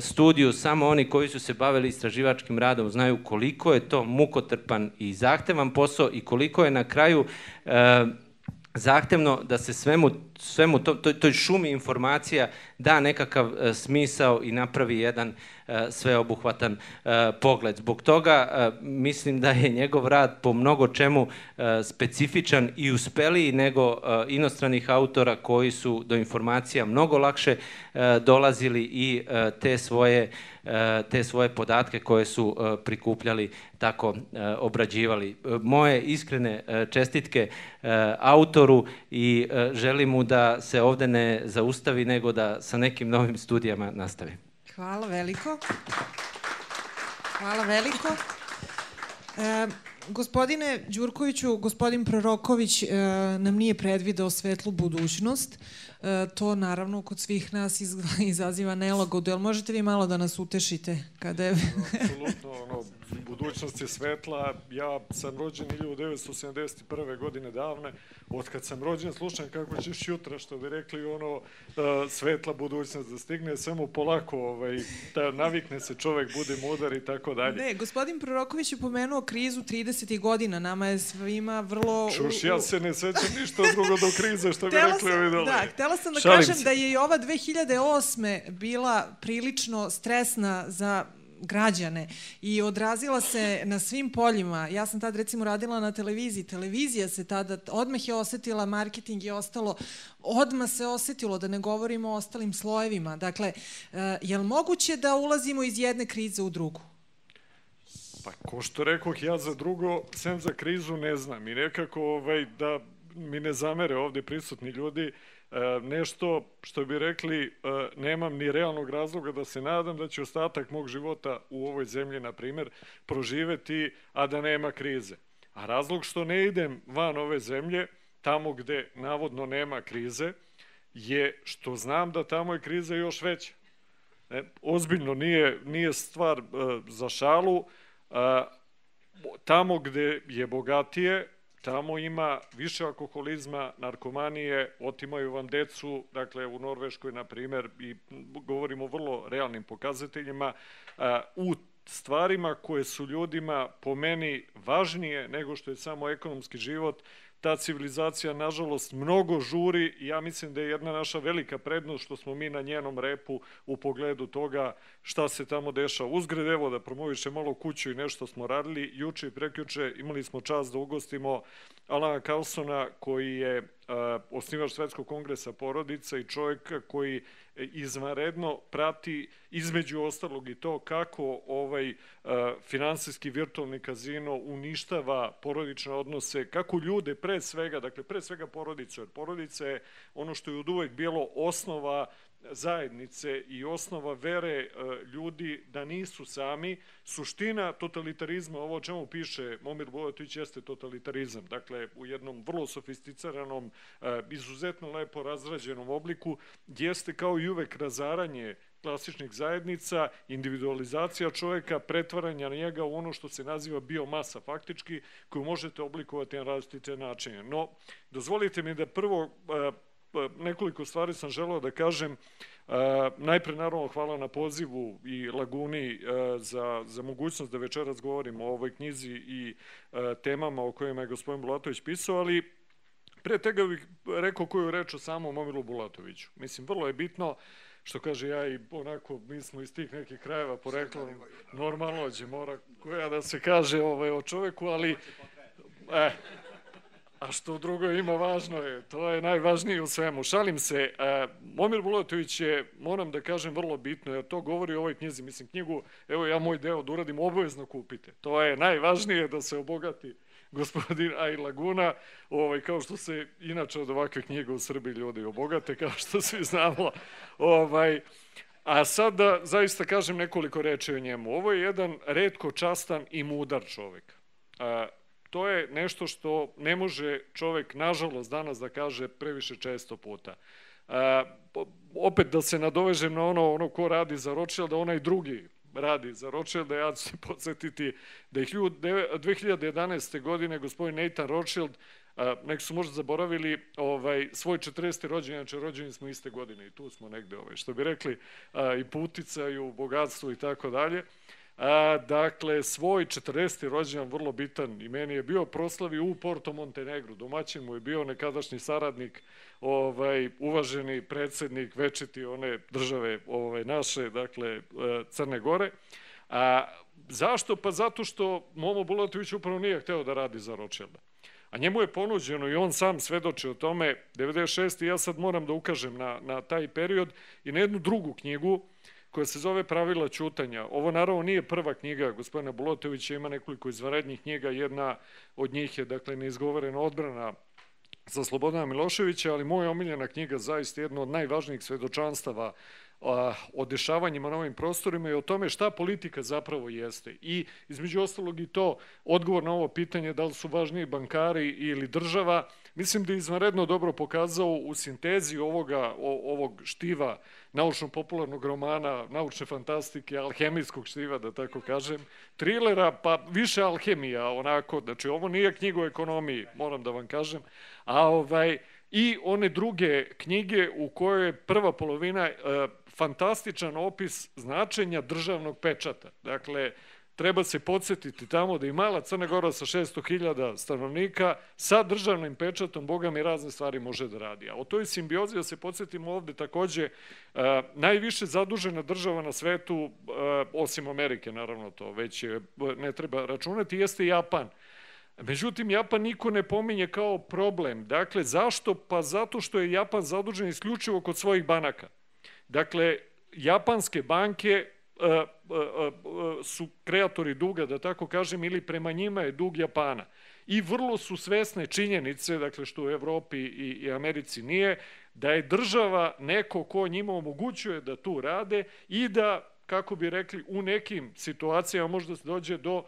studiju. Samo oni koji su se bavili istraživačkim radom znaju koliko je to mukotrpan i zahtevan posao i koliko je na kraju zahtevno da se svemu toj šumi informacija da nekakav smisao i napravi jedan sveobuhvatan pogled. Zbog toga mislim da je njegov rad po mnogo čemu specifičan i uspeliji nego inostranih autora koji su do informacija mnogo lakše dolazili i te svoje podatke koje su prikupljali tako obrađivali. Moje iskrene čestitke autoru i želim mu da se ovde ne zaustavi, nego da sa nekim novim studijama nastavi. Hvala veliko. Hvala veliko. Gospodine Đurkoviću, gospodin Proroković nam nije predvideo svetlu budućnost. To naravno kod svih nas izaziva nelagodu. Jel možete vi malo da nas utešite? Apsolutno, budućnost je svetla. Ja sam rođen 1971. godine davne. Od kad sam rođen slušam kako ćeš jutra, što bi rekli, ono svetla budućnost da stigne. Samo polako navikne se čovek, bude mudar i tako dalje. Ne, gospodin Proroković je pomenuo krizu 30. godina. Nama je svima vrlo... Čuš, ja se ne sećam ništa drugo do krize, što bi rekli ovi dole. Da, htjela sam da kažem da je i ova 2008. bila prilično stresna za građane i odrazila se na svim poljima. Ja sam tad recimo radila na televiziji. Televizija se tada odmah je osetila, marketing je ostalo, odmah se osetilo, da ne govorimo o ostalim slojevima. Dakle, je li moguće da ulazimo iz jedne krize u drugu? Pa, ko što rekoh, ja za drugo, sem za krizu, ne znam. I nekako da mi ne zamere ovde prisutni ljudi, nešto što bi rekli nemam ni realnog razloga da se nadam da će ostatak mog života u ovoj zemlji, na primjer, proživeti, a da nema krize. A razlog što ne idem van ove zemlje, tamo gde navodno nema krize, je što znam da tamo je kriza još veća. Ozbiljno, nije stvar za šalu. Tamo gde je bogatije, tamo ima više alkoholizma, narkomanije, otimaju vam decu, dakle u Norveškoj, na primjer, i govorimo o vrlo realnim pokazateljima, u stvarima koje su ljudima po meni važnije nego što je samo ekonomski život, ta civilizacija, nažalost, mnogo žuri i ja mislim da je jedna naša velika prednost što smo mi na njenom repu u pogledu toga šta se tamo dešava. Uzgred, evo da promoviše malo kuću i nešto smo radili. Juče i prekjuče imali smo čast da ugostimo Alana Carlsona, koji je osnivač Svetskog kongresa porodica i čovjek koji izvanredno prati između ostalog i to kako ovaj finansijski virtualni kazino uništava porodične odnose, kako ljude pre svega, dakle pre svega porodicu, jer porodica je ono što je od uvek bilo osnova zajednice i osnova vere ljudi da nisu sami. Suština totalitarizma, ovo o čemu piše Momir Bulatović, jeste totalitarizam. Dakle, u jednom vrlo sofisticiranom, izuzetno lepo razrađenom obliku, jeste kao i uvek razaranje klasičnih zajednica, individualizacija čoveka, pretvaranja njega u ono što se naziva biomasa faktički, koju možete oblikovati na različite načine. No, dozvolite mi da prvo nekoliko stvari sam želeo da kažem. Najpre, naravno, hvala na pozivu i Laguni za mogućnost da večeras govorimo o ovoj knjizi i temama o kojima je gospodin Bulatović pisao, ali pre tega bih rekao koju reč o samom Momiru Bulatoviću. Mislim, vrlo je bitno, što kaže ja i onako, mi smo iz tih nekih krajeva poreklom, normalno će mora koja da se kaže o čoveku, ali... A što drugo ima, važno je, to je najvažnije u svemu. Šalim se, Momir Bulatović je, moram da kažem, vrlo bitno, jer to govori o ovoj knjizi. Mislim, knjigu, evo ja moj deo da uradim, obavezno kupite. To je najvažnije da se obogati gospodin i Laguna, kao što se inače od ovakve knjige u Srbiji ljudi obogate, kao što svi znamo. A sad da zaista kažem nekoliko reči o njemu. Ovo je jedan retko častan i mudar čovek. To je nešto što ne može čovjek, nažalost, danas da kaže previše često puta. Opet da se nadovežem na ono ko radi za Rothschild, da onaj drugi radi za Rothschild, da ja ću se podsjetiti da je 2011. godine gospodin Nathan Rothschild, nek su možda zaboravili svoj 40. rođendan, znači rođeni smo iste godine i tu smo negde, što bi rekli, i po uticaju, bogatstvu i tako dalje. Dakle, svoj 40. rođendan vrlo bitan i meni je bio proslavi u Porto Montenegru. Domaćin mu je bio nekadašnji saradnik, uvaženi predsjednik večiti one države naše, dakle Crne Gore. Zašto? Pa zato što Momo Bulatović upravo nije hteo da radi za Rothschilda. A njemu je ponuđeno i on sam svedoči o tome, 96. Ja sad moram da ukažem na taj period i na jednu drugu knjigu koja se zove Pravila ćutanja. Ovo naravno nije prva knjiga gospodina Bulatovića, ima nekoliko izvanrednih knjiga, jedna od njih je, dakle, Neizgovorena odbrana za Slobodana Miloševića, ali moja omiljena knjiga, zaista jedna od najvažnijih svedočanstava o dešavanjima na ovim prostorima i o tome šta politika zapravo jeste. I između ostalog i to, odgovor na ovo pitanje da li su važniji bankari ili država, mislim da je izvanredno dobro pokazao u sintezi ovog štiva naučno-popularnog romana, naučne fantastike, alhemijskog štiva, da tako kažem, trilera, pa više alhemija, onako, znači ovo nije knjiga o ekonomiji, moram da vam kažem, i one druge knjige u kojoj je prva polovina fantastičan opis značenja državnog pečata. Dakle, treba se podsjetiti tamo da i mala Crna Gora sa 600.000 stanovnika sa državnim pečatom, Boga mi, razne stvari može da radi. A o toj simbiozi, da se podsjetimo ovde takođe, najviše zadužena država na svetu, osim Amerike, naravno to već ne treba računati, jeste Japan. Međutim, Japan niko ne pominje kao problem. Dakle, zašto? Pa zato što je Japan zadužen isključivo kod svojih banaka. Dakle, japanske banke su kreatori duga, da tako kažem, ili prema njima je dug Japana. I vrlo su svesne činjenice, dakle što u Evropi i Americi nije, da je država neko ko njima omogućuje da tu rade i da, kako bi rekli, u nekim situacijama možda se dođe do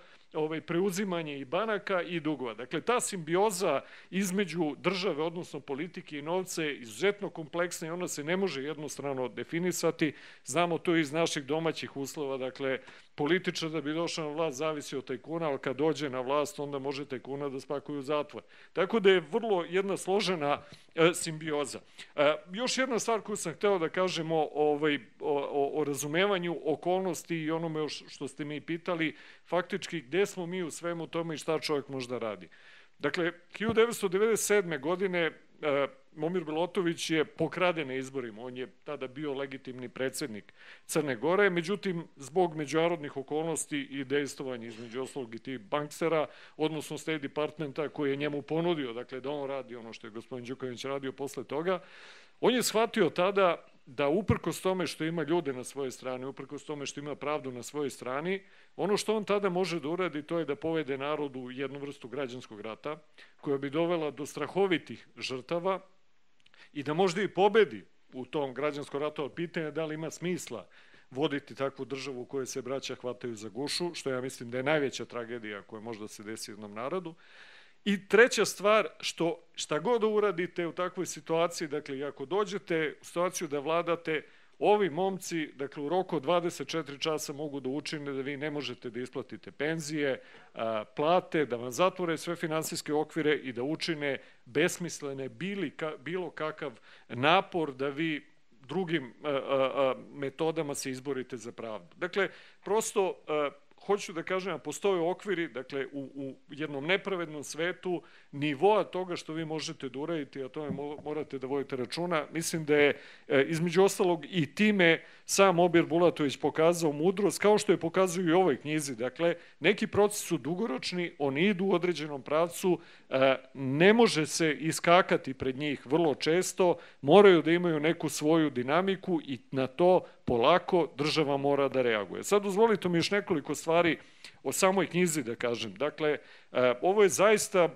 preuzimanje i banaka i dugova. Dakle, ta simbioza između države, odnosno politike i novca je izuzetno kompleksna i ona se ne može jednostrano definisati. Znamo to iz naših domaćih uslova. Dakle, političar da bi došao na vlast zavisi od tajkuna, ali kad dođe na vlast, onda može tajkuna da spakuju u zatvor. Tako da je vrlo jedna složena simbioza. Još jedna stvar koju sam hteo da kažemo o razumevanju okolnosti i onome što ste mi pitali, faktički gde smo mi u svemu tome i šta čovjek možda radi. Dakle, 1997. godine Momir Bulatović je pokraden na izborima. On je tada bio legitimni predsjednik Crne Gore, međutim, zbog međunarodnih okolnosti i dejstovanja između ostalog i tih bankstera, odnosno State Departmenta koji je njemu ponudio, dakle, da on radi ono što je gospodin Đuković radio posle toga, on je shvatio tada da uprkos tome što ima ljude na svojoj strani, uprkos tome što ima pravdu na svojoj strani, ono što on tada može da uradi to je da povede narodu jednu vrstu građanskog rata koja bi dovela do strahovitih žrtava i da možda i pobedi u tom građanskom ratu, ali pitanje je da li ima smisla voditi takvu državu u kojoj se braća hvataju za gušu, što ja mislim da je najveća tragedija koja možda se desi jednom narodu. I treća stvar, šta god uradite u takvoj situaciji, dakle, ako dođete u situaciju da vladate, ovi momci, dakle, u roku od 24 časa mogu da učine da vi ne možete da isplatite penzije, plate, da vam zatvore sve finansijske okvire i da učine besmislene bilo kakav napor da vi drugim metodama se izborite za pravdu. Dakle, prosto hoću da kažem, a postoje okviri, dakle, u jednom nepravednom svetu nivoa toga što vi možete da uradite, a tome morate da vodite računa. Mislim da je, između ostalog, i time sam Momir Bulatović pokazao mudrost, kao što je pokazuju i ovoj knjizi. Dakle, neki procesi su dugoročni, oni idu u određenom pravcu, ne može se iskakati pred njih vrlo često, moraju da imaju neku svoju dinamiku i na to polako država mora da reaguje. Sad dozvolite mi još nekoliko stvari o samoj knjizi da kažem. Dakle, ovo je zaista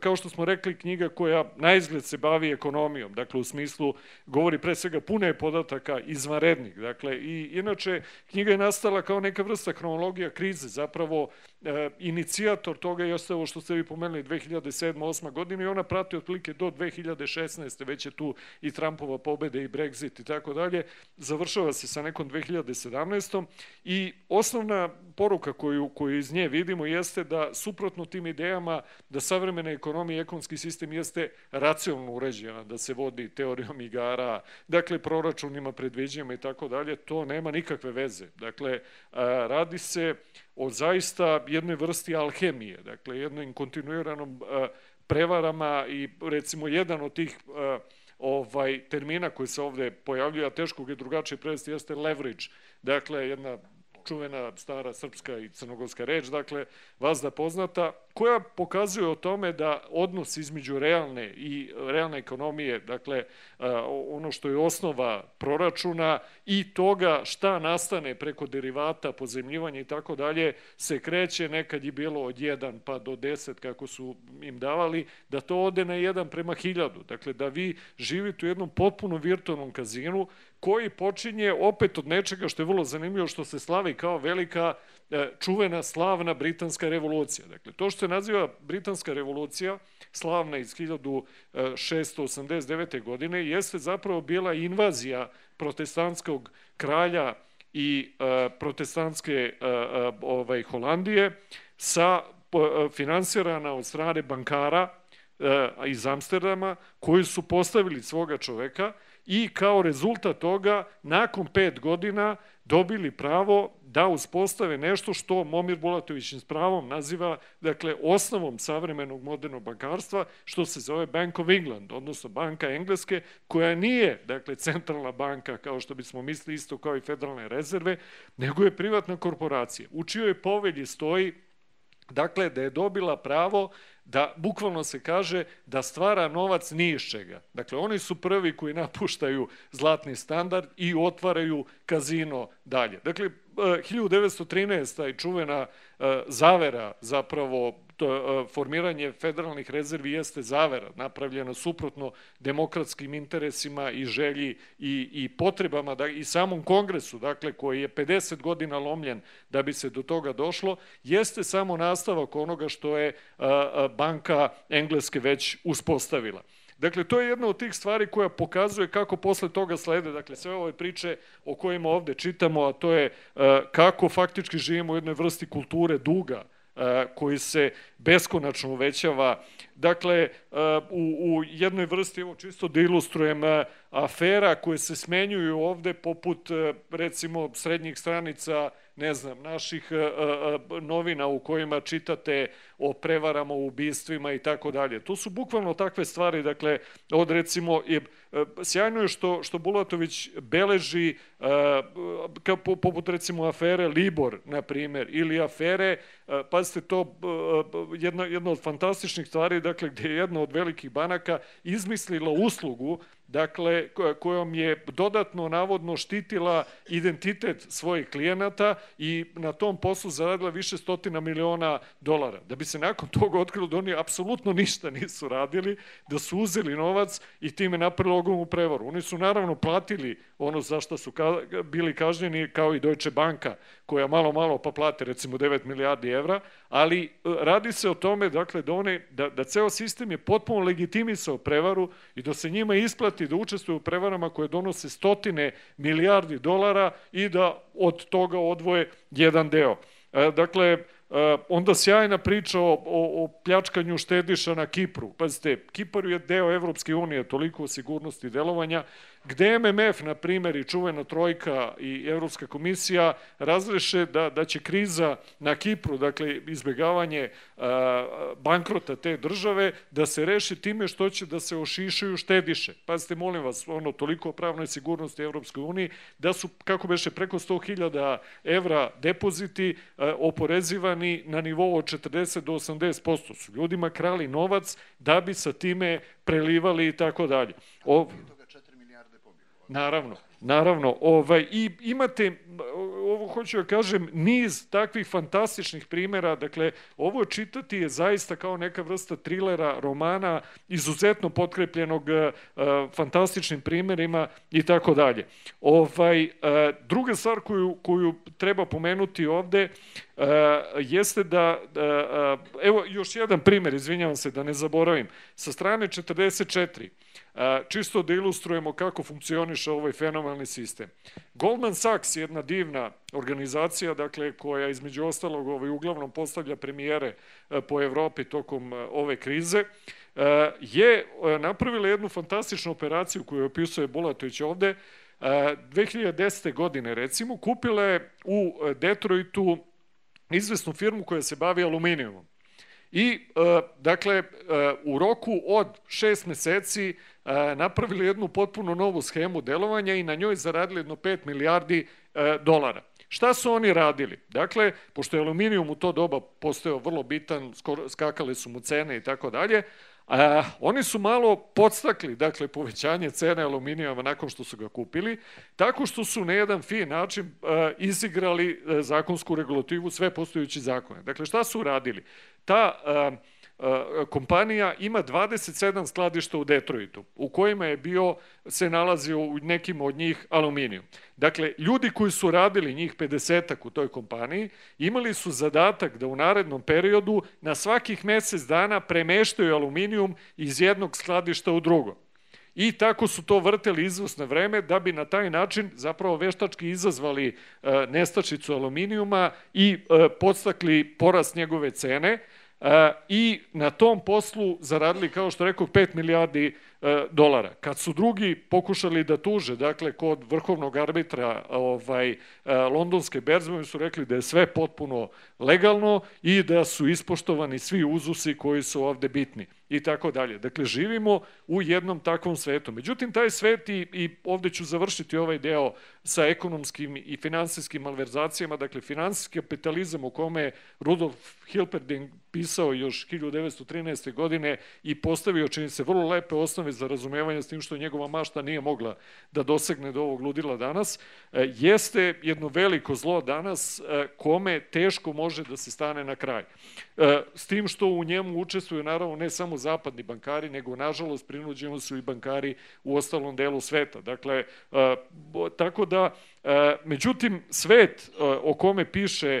kao što smo rekli, knjiga koja na izgled se bavi ekonomijom, dakle u smislu govori pre svega puno je podataka izvanrednih, dakle i inače knjiga je nastala kao neka vrsta kronologija krize, zapravo inicijator toga je ostalo što ste vi pomenuli 2007-2008 godine i ona prati otprilike do 2016. Već je tu i Trumpova pobeda i Brexit i tako dalje, završava se sa nekom 2017. I osnovna poruka koju iz nje vidimo jeste da suprotno tim idejama da savremena ekonomija i ekonomski sistem jeste racionalno uređena, da se vodi teorijom igara, dakle proračunima, predviđenjima i tako dalje, to nema nikakve veze. Dakle, radi se o zaista jednoj vrsti alhemije, dakle jednom kontinuiranom prevarama i recimo jedan od tih termina koji se ovde pojavljuje, a teško ga je drugačije prevesti, jeste leverage, dakle jedna čuvena stara srpska i crnogorska reč, dakle, vazda poznata, koja pokazuje o tome da odnos između realne ekonomije, dakle, ono što je osnova proračuna i toga šta nastane preko derivata, pozajmljivanja i tako dalje, se kreće, nekad je bilo od 1 pa do 10, kako su im davali, da to ode na 1:1000, dakle, da vi živite u jednom potpuno virtualnom kazinu, koji počinje opet od nečega što je vrlo zanimljivo, što se slavi kao velika čuvena slavna britanska revolucija. Dakle, to što se naziva britanska revolucija, slavna iz 1689. godine, jeste zapravo bila invazija protestantskog kralja i protestantske Holandije finansirana od strane bankara iz Amsterdama, koji su postavili svoga čoveka i kao rezultat toga nakon 5 godina dobili pravo da uspostave nešto što Momir Bulatović s pravom naziva, dakle, osnovom savremenog modernog bankarstva, što se zove Bank of England, odnosno Banka Engleske, koja nije, dakle, centralna banka, kao što bismo mislili, isto kao i federalne rezerve, nego je privatna korporacija, u čijoj povelji stoji, dakle, da je dobila pravo da, bukvalno se kaže, da stvara novac ni iz čega. Dakle, oni su prvi koji napuštaju zlatni standard i otvaraju kazino dalje. Dakle, 1913. i čuvena zavera, zapravo formiranje federalnih rezervi jeste zavera, napravljena suprotno demokratskim interesima i želji i potrebama i samom kongresu, dakle, koji je 50 godina lomljen da bi se do toga došlo, jeste samo nastavak onoga što je Banka Engleske već uspostavila. Dakle, to je jedna od tih stvari koja pokazuje kako posle toga slede, dakle, sve ove priče o kojima ovde čitamo, a to je kako faktički živimo u jednoj vrsti kulture duga, koji se beskonačno uvećava. Dakle, u jednoj vrsti, evo čisto da ilustrujem, afera koje se smenjuju ovde poput, recimo, srednjih stranica, ne znam, naših novina u kojima čitate o prevarama, ubistvima i tako dalje. To su bukvalno takve stvari, dakle, od recimo, sjajno je što Bulatović beleži, poput recimo afere Libor, na primjer, ili afere, pazite, to jedna od fantastičnih stvari, dakle, gdje je jedna od velikih banaka izmislila uslugu, dakle, kojom je dodatno navodno štitila identitet svojih klijenata i na tom poslu zaradila više $100 miliona, da bi se nakon toga otkrilo da oni apsolutno ništa nisu radili, da su uzeli novac i time napravili ogromnu prevaru. Oni su naravno platili ono za što su bili kažnjeni, kao i Deutsche Banka, koja malo pa plate recimo 9 milijardi evra, ali radi se o tome, dakle, da ceo sistem je potpuno legitimisao prevaru i da se njima isplati da učestvuju u prevarama koje donose $100 milijardi i da od toga odvoje jedan deo. Dakle, onda sjajna priča o pljačkanju štediša na Kipru. Pazite, Kipar je deo Evropske unije, toliko o sigurnosti delovanja, gde MMF, na primjer, i čuvena trojka i Evropska komisija razreše da će kriza na Kipru, dakle, izbjegavanje bankrota te države, da se reši time što će da se ošišaju štediše. Pazite, molim vas, ono, toliko o pravnoj sigurnosti Evropske unije, da su, kako beše, preko 100.000 evra depoziti oporezivani na nivou od 40 do 80%. Su ljudima krali novac da bi sa time prelivali i tako dalje. Naravno. I imate, hoću da kažem, niz takvih fantastičnih primjera. Dakle, ovo čitati je zaista kao neka vrsta trilera, romana, izuzetno potkrepljenog fantastičnim primjerima i tako dalje. Druga stvar koju treba pomenuti ovde jeste da, evo još jedan primjer, izvinjavam se da ne zaboravim, sa strane 44, čisto da ilustrujemo kako funkcioniše ovaj fenomenalni sistem. Goldman Sachs je jedna divna organizacija, dakle, koja između ostalog uglavnom postavlja premijere po Evropi tokom ove krize, je napravila jednu fantastičnu operaciju koju opisuje Bulatović ovde. 2010. godine, recimo, kupila je u Detroitu izvesnu firmu koja se bavi aluminijumom. I, dakle, u roku od 6 meseci napravili jednu potpuno novu schemu delovanja i na njoj zaradili jedno 5 milijardi dolara. Šta su oni radili? Dakle, pošto je aluminijum u to doba postao vrlo bitan, skakale su mu cene i tako dalje, oni su malo podstakli, dakle, povećanje cene aluminijuma nakon što su ga kupili, tako što su na jedan fin način izigrali zakonsku regulativu, sve postojeći zakone. Dakle, šta su radili? Ta kompanija ima 27 skladišta u Detroitu, u kojima se nalazio u nekim od njih aluminijum. Dakle, ljudi koji su radili, njih 50-ak u toj kompaniji, imali su zadatak da u narednom periodu na svakih mesec dana premeštaju aluminijum iz jednog skladišta u drugo. I tako su to vrteli izvesno vreme da bi na taj način zapravo veštački izazvali nestašicu aluminijuma i podstakli porast njegove cene, i na tom poslu zaradili, kao što rekao, 5 milijardi dolara. Kad su drugi pokušali da tuže, dakle, kod vrhovnog arbitra londonske berze, oni su rekli da je sve potpuno legalno i da su ispoštovani svi uzusi koji su ovde bitni i tako dalje. Dakle, živimo u jednom takvom svetu. Međutim, taj svet, i ovde ću završiti ovaj deo sa ekonomskim i finansijskim malverzacijama, dakle, finansijski kapitalizam o kome je Rudolf Hilperding pisao još 1913. godine i postavio, čini se, vrlo lepe osnove za razumevanje, s tim što njegova mašta nije mogla da dosegne do ovog ludila danas, jeste jedno veliko zlo danas kome teško može da se stane na kraj. S tim što u njemu učestvuju, naravno, ne samo zapadni bankari, nego, nažalost, prinuđeni su i bankari u ostalom delu sveta. Dakle, tako da, međutim, svet o kome piše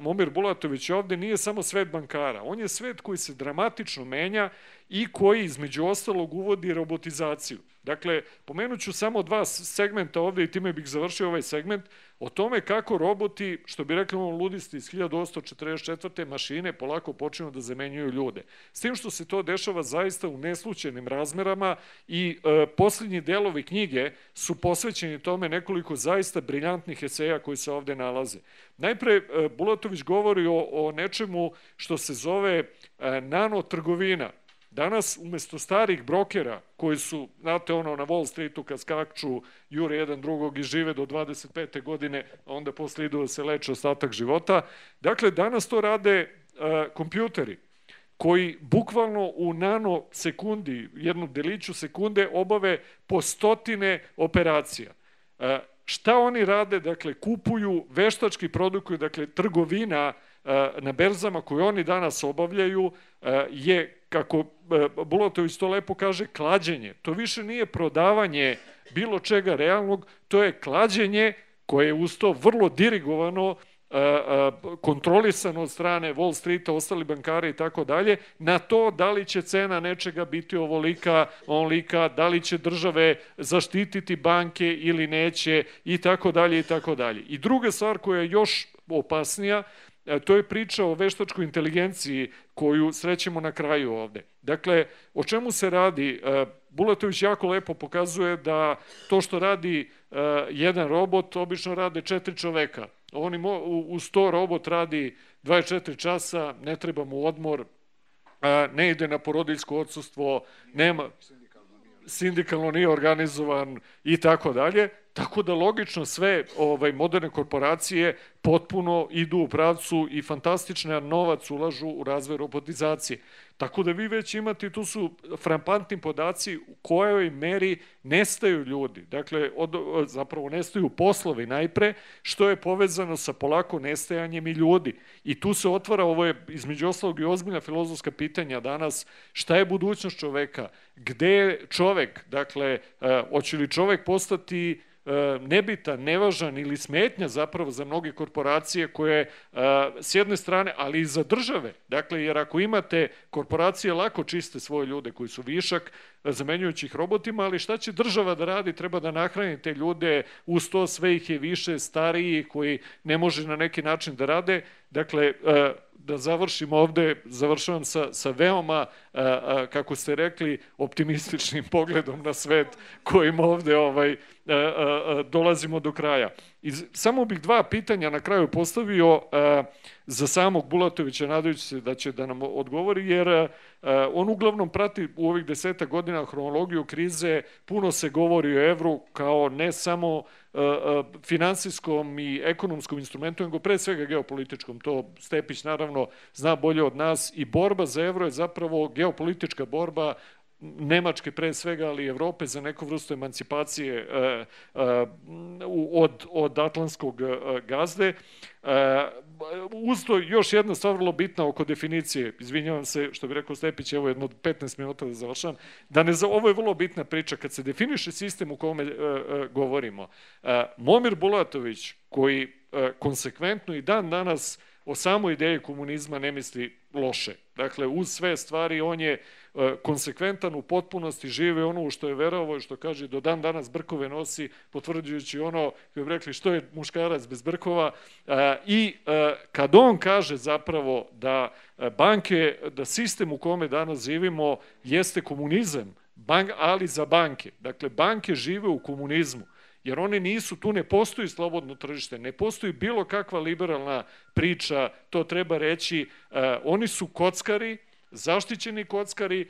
Momir Bulatović ovde nije samo svet bankara, on je svet koji se dramatično menja i koji, između ostalog, uvodi robotizaciju. Dakle, pomenut ću samo dva segmenta ovde i time bih završio ovaj segment o tome kako roboti, što bi rekli ono ludisti iz 1844. mašine, polako počinju da zamenjuju ljude. S tim što se to dešava zaista u neslućenim razmerama i posljednji delovi knjige su posvećeni tome, nekoliko zaista briljantnih eseja koji se ovde nalaze. Najpre, Bulatović govori o nečemu što se zove nanotrgovina. Danas, umesto starih brokera koji su, znate, ono, na Wall Streetu kad skaču, jure jedan drugog i žive do 25. godine, a onda posle idu da se leče ostatak života. Dakle, danas to rade kompjuteri koji bukvalno u nanosekundi, jednu deliću sekunde, obave po 100 operacija. Šta oni rade? Dakle, kupuju, veštački produkuju, dakle, trgovina na berzama koju oni danas obavljaju je, kako Bulatović to lepo kaže, klađenje. To više nije prodavanje bilo čega realnog, to je klađenje koje je uz to vrlo dirigovano, kontrolisano od strane Wall Streeta, ostali bankari i tako dalje, na to da li će cena nečega biti ovolika, onolika, da li će države zaštititi banke ili neće i tako dalje i tako dalje. I druga stvar koja je još opasnija, to je priča o veštačkoj inteligenciji koju srećemo na kraju ovde. Dakle, o čemu se radi? Bulatović jako lepo pokazuje da to što radi jedan robot, obično rade 4 čoveka. Uz to robot radi 24 časa, ne treba mu odmor, ne ide na porodiljsko odsustvo, sindikalno nije organizovan i tako dalje. tako da logično sve moderne korporacije potpuno idu u pravcu i fantastične novac ulažu u razvoj robotizacije. Tako da vi već imate, tu su frampantni podaci u kojoj meri nestaju ljudi. Dakle, zapravo nestaju poslovi najpre, što je povezano sa polako nestajanjem i ljudi. I tu se otvara, ovo je između ostalog i ozbiljna filozofska pitanja danas, šta je budućnost čoveka? Gde je čovek? Dakle, hoće li čovek postati nebitan, nevažan ili smetnja zapravo za mnoge korporacije koje s jedne strane, ali i za države. Dakle, jer ako imate korporacije lako čiste svoje ljude koji su višak, zamenjujući ih robotima, ali šta će država da radi? Treba da nahrani te ljude, uz to sve ih je više stariji koji ne može na neki način da rade. Dakle, da završimo ovde, završavam sa veoma, kako ste rekli, optimističnim pogledom na svet kojim ovde dolazimo do kraja. Samo bih dva pitanja na kraju postavio za samog Bulatovića, nadajući se da će da nam odgovori, jer on uglavnom prati u ovih 10 godina hronologiju krize, puno se govori o evru kao ne samo finansijskom i ekonomskom instrumentu, nego pre svega geopolitičkom. To Stepić naravno zna bolje od nas i borba za evro je zapravo geopolitička borba Nemačke pre svega, ali i Evrope za neku vrstu emancipacije od atlantskog gazde. Uz to još jedna stvar vrlo bitna oko definicije, izvinjavam se što bi rekao Stepić, evo jedno 15 minuta da završam, ovo je vrlo bitna priča kad se definiše sistem u kome govorimo. Momir Bulatović, koji konsekventno i dan danas o samoj ideji komunizma ne misli loše. Dakle, uz sve stvari on je konsekventan u potpunosti, žive ono što je verovo i što kaže do dan danas brkove nosi, potvrđujući ono koje bi rekli što je muškarac bez brkova. I kad on kaže zapravo da banke, da sistem u kome danas živimo jeste komunizam, ali za banke. Dakle, banke žive u komunizmu. Jer one nisu, tu ne postoji slobodno tržište, ne postoji bilo kakva liberalna priča, to treba reći, oni su kockari, zaštićeni kockari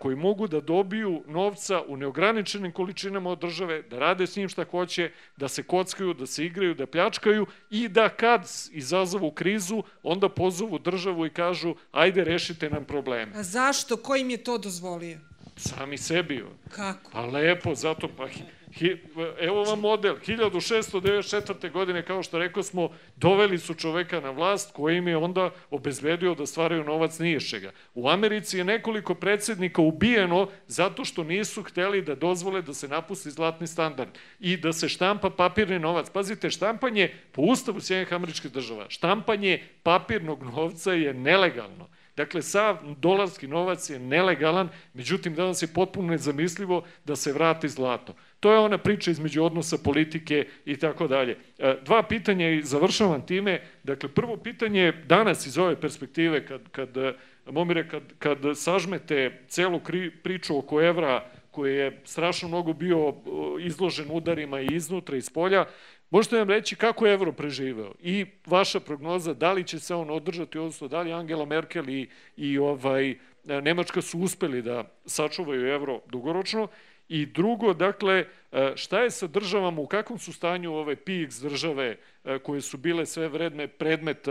koji mogu da dobiju novca u neograničenim količinama od države, da rade s njim šta hoće, da se kockaju, da se igraju, da pljačkaju i da kad izazovu krizu, onda pozovu državu i kažu ajde rešite nam probleme. A zašto? Ko im je to dozvolio? Sami sebi. Kako? Pa lepo, zato pa... Evo vam model, 1694. godine, kao što rekao smo, doveli su čoveka na vlast koji im je onda obezbedio da stvaraju novac niješega. U Americi je nekoliko predsjednika ubijeno zato što nisu hteli da dozvole da se napusti zlatni standard i da se štampa papirni novac. Pazite, štampanje po ustavu Sjedinjenih američkih država, štampanje papirnog novca je nelegalno. Dakle, sav dolarski novac je nelegalan, međutim, danas je potpuno nezamislivo da se vrati zlato. To je ona priča između odnosa politike i tako dalje. Dva pitanja i završavam time. Dakle, prvo pitanje je danas iz ove perspektive, Momire, kad sažmete celu priču oko evra, koji je strašno mnogo bio izložen udarima i iznutra i s polja, možete nam reći kako je evro preživeo i vaša prognoza da li će se on održati, odnosno da li Angela Merkel i Nemačka su uspeli da sačuvaju evro dugoročno. I drugo, dakle, šta je sa državama, u kakvom su stanju ove PIX države koje su bile sve vredne predmet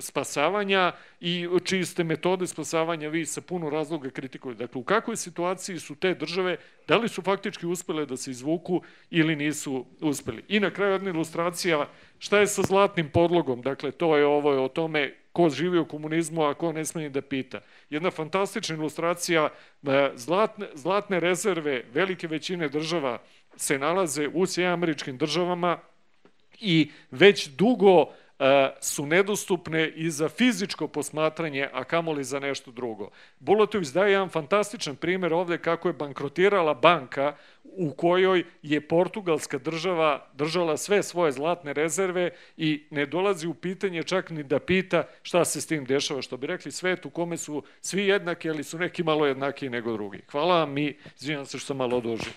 spasavanja i čije ste metode spasavanja vi sa puno razloga kritikujete. Dakle, u kakvoj situaciji su te države, da li su faktički uspele da se izvuku ili nisu uspeli. I na kraju jedna ilustracija, šta je sa zlatnim podlogom, dakle, to je ovo o tome ko živi u komunizmu, a ko ne smije da pita. Jedna fantastična ilustracija, zlatne rezerve velike većine država se nalaze u Sjedinjenim Američkim Državama i već dugo su nedostupne i za fizičko posmatranje, a kamoli za nešto drugo. Bulatović daje jedan fantastičan primjer ovde kako je bankrotirala banka u kojoj je portugalska država držala sve svoje zlatne rezerve i ne dolazi u pitanje čak ni da pita šta se s tim dešava, što bi rekli svet u kome su svi jednaki, ali su neki malo jednaki nego drugi. Hvala vam i izvinjam se što sam malo odužio.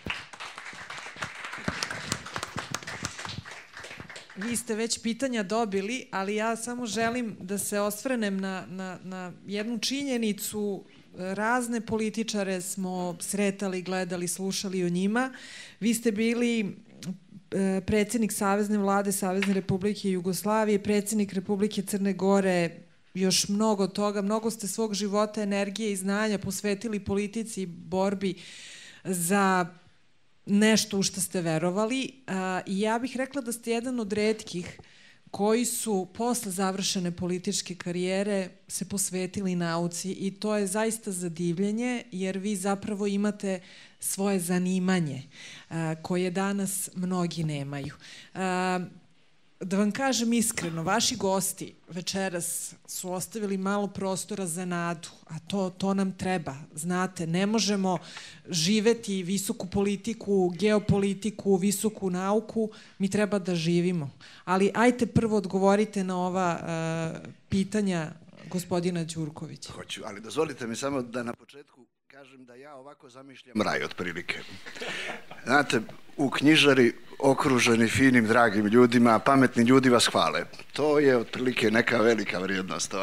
Vi ste već pitanja dobili, ali ja samo želim da se osvrnem na jednu činjenicu razne političare smo sretali, gledali, slušali o njima. Vi ste bili predsjednik Savezne vlade Savezne Republike Jugoslavije, predsjednik Republike Crne Gore, još mnogo toga, mnogo ste svog života, energije i znanja posvetili politici i borbi za nešto u što ste verovali. I ja bih rekla da ste jedan od retkih koji su posle završene političke karijere se posvetili nauci i to je zaista zadivljenje jer vi zapravo imate svoje zanimanje koje danas mnogi nemaju. Da vam kažem iskreno, vaši gosti večeras su ostavili malo prostora za nadu, a to nam treba. Znate, ne možemo živeti visoku politiku, geopolitiku, visoku nauku, mi treba da živimo. Ali ajte prvo odgovorite na ova pitanja gospodina Đurkovića. Hoću, ali dozvolite mi samo da na početku kažem da ja ovako zamišljam raj otprilike. Znate, u knjižari okruženi finim, dragim ljudima, pametni ljudi vas hvale. To je otprilike neka velika vrijednost.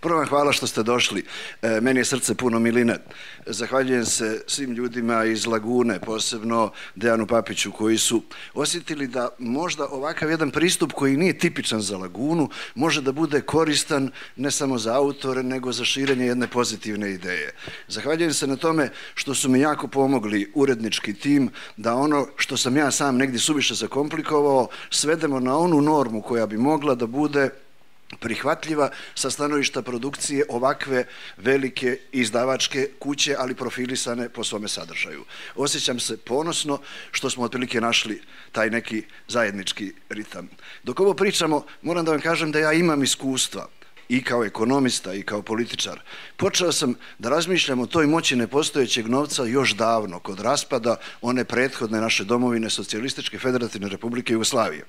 Prvo vam hvala što ste došli. Meni je srce puno miline. Zahvaljujem se svim ljudima iz Lagune, posebno Dejanu Papiću, koji su osjetili da možda ovakav jedan pristup koji nije tipičan za Lagunu može da bude koristan ne samo za autore, nego za širenje jedne pozitivne ideje. Zahvaljujem se na tome što su mi jako pomogli urednički tim da ono što sam ja sam negdje suviše zakomplikovao, svedemo na onu normu koja bi mogla da bude prihvatljiva sa stanovišta produkcije ovakve velike izdavačke kuće, ali profilisane po svome sadržaju. Osjećam se ponosno što smo otprilike našli taj neki zajednički ritam. Dok ovo pričamo, moram da vam kažem da ja imam iskustva i kao ekonomista i kao političar. Počeo sam da razmišljam o toj moći nepostojećeg novca još davno, kod raspada one prethodne naše domovine Socijalističke federativne republike Jugoslavije.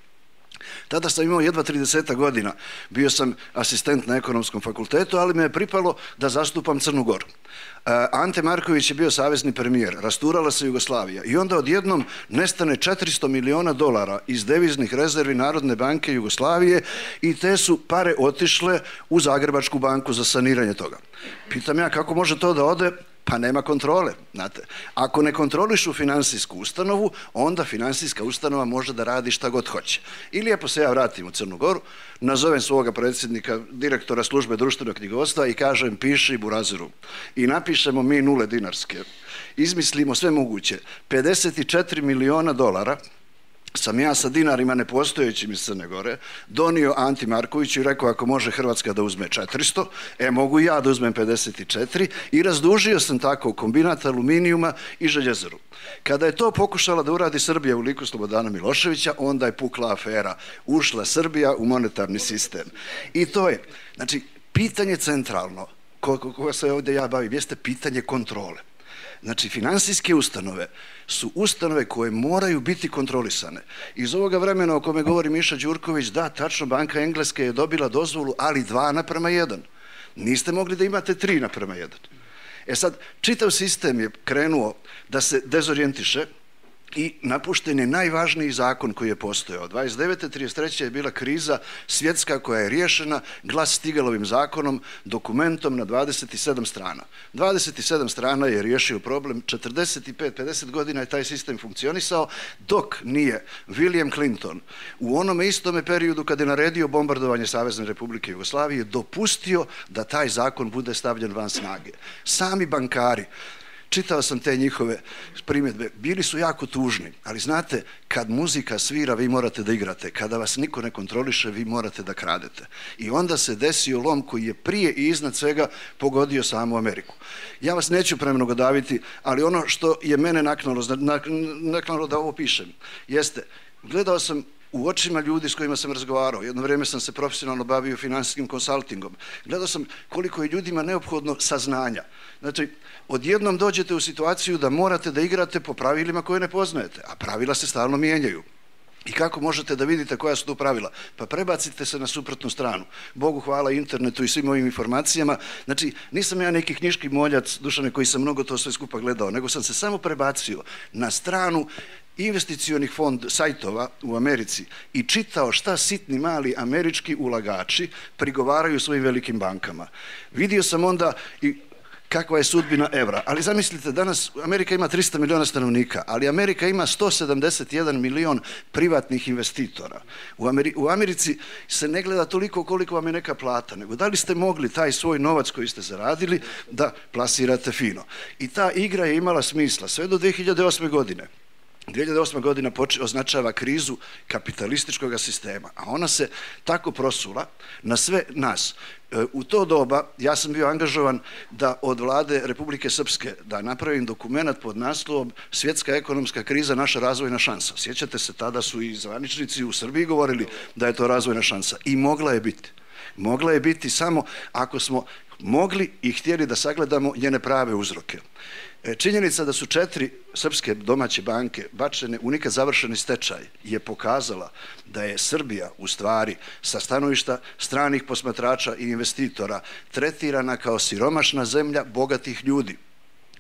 Tada sam imao jedva 30 godina, bio sam asistent na ekonomskom fakultetu, ali me je pripalo da zastupam Crnu Goru. Ante Marković je bio savezni premijer, rasturala se Jugoslavija i onda odjednom nestane $400 miliona iz deviznih rezervi Narodne banke Jugoslavije i te su pare otišle u Zagrebačku banku za saniranje toga. Pitam ja kako može to da ode? Pa nema kontrole, znate. Ako ne kontrolišu finansijsku ustanovu, onda finansijska ustanova može da radi šta god hoće. I lijepo se ja vratim u Crnu Goru, nazovem svoga predsjednika, direktora službe društvenog knjigovodstva i kažem piši Buraziru. I napišemo mi nule dinarske. Izmislimo sve moguće. $54 miliona sam ja sa dinarima nepostojećim iz Crne Gore donio Anti Markoviću i rekao ako može Hrvatska da uzme 400, mogu ja da uzmem 54 i razdužio sam tako kombinat aluminijuma i željezaru. Kada je to pokušala da uradi Srbija u liku Slobodana Miloševića, onda je pukla afera. Ušla Srbija u monetarni sistem. I to je, znači, pitanje centralno, koga se ovdje ja bavim, jeste pitanje kontrole. Znači, finansijske ustanove su ustanove koje moraju biti kontrolisane. Iz ovoga vremena o kome govori Miša Đurković, da, tačno, Banka Engleske je dobila dozvolu, ali 2:1. Niste mogli da imate 3:1. Sad, čitav sistem je krenuo da se dezorijentiše i napušten je najvažniji zakon koji je postojao. 1929. i 1933. je bila kriza svjetska koja je riješena glas Stigalovim zakonom, dokumentom na 27 strana. 27 strana je riješio problem, 45-50 godina je taj sistem funkcionisao, dok nije William Clinton u onome istome periodu kada je naredio bombardovanje Savezne Republike Jugoslavije dopustio da taj zakon bude stavljen van snage. Sami bankari, čitao sam te njihove primjedbe, bili su jako tužni, ali znate, kad muzika svira, vi morate da igrate, kada vas niko ne kontroliše, vi morate da kradete. I onda se desio lom koji je prije i iznad svega pogodio samu Ameriku. Ja vas neću premnogo daviti, ali ono što je mene naknalo da ovo pišem, jeste, gledao sam u očima ljudi s kojima sam razgovarao, jedno vrijeme sam se profesionalno bavio finansijskim konsultingom, gledao sam koliko je ljudima neophodno saznanja. Znači, odjednom dođete u situaciju da morate da igrate po pravilima koje ne poznajete, a pravila se stalno mijenjaju. I kako možete da vidite koja su to pravila? Pa prebacite se na suprotnu stranu. Bogu hvala internetu i svim ovim informacijama. Znači, nisam ja neki knjiški moljac, Dušane, koji sam mnogo to sve skupa gledao, nego sam se samo prebacio na stranu investicionih fond sajtova u Americi i čitao šta sitni mali američki ulagači prigovaraju svojim velikim bankama. Vidio sam onda i kakva je sudbina evra. Ali zamislite, danas Amerika ima 300 miliona stanovnika, ali Amerika ima 171 milion privatnih investitora. U Americi se ne gleda toliko koliko vam je neka plata, nego da li ste mogli taj svoj novac koji ste zaradili da plasirate fino. I ta igra je imala smisla sve do 2008. godine. 2008. godina označava krizu kapitalističkog sistema, a ona se tako prosula na sve nas. U to doba ja sam bio angažovan da od vlade Republike Srpske da napravim dokumentat pod naslovom Svjetska ekonomska kriza, naša razvojna šansa. Sjećate se, tada su i zvaničnici u Srbiji govorili da je to razvojna šansa. I mogla je biti. Mogla je biti samo ako smo mogli i htjeli da sagledamo njene prave uzroke. Činjenica da su 4 srpske domaće banke bačene u nikad završeni stečaj je pokazala da je Srbija u stvari sa stanovišta stranih posmatrača i investitora tretirana kao siromašna zemlja bogatih ljudi.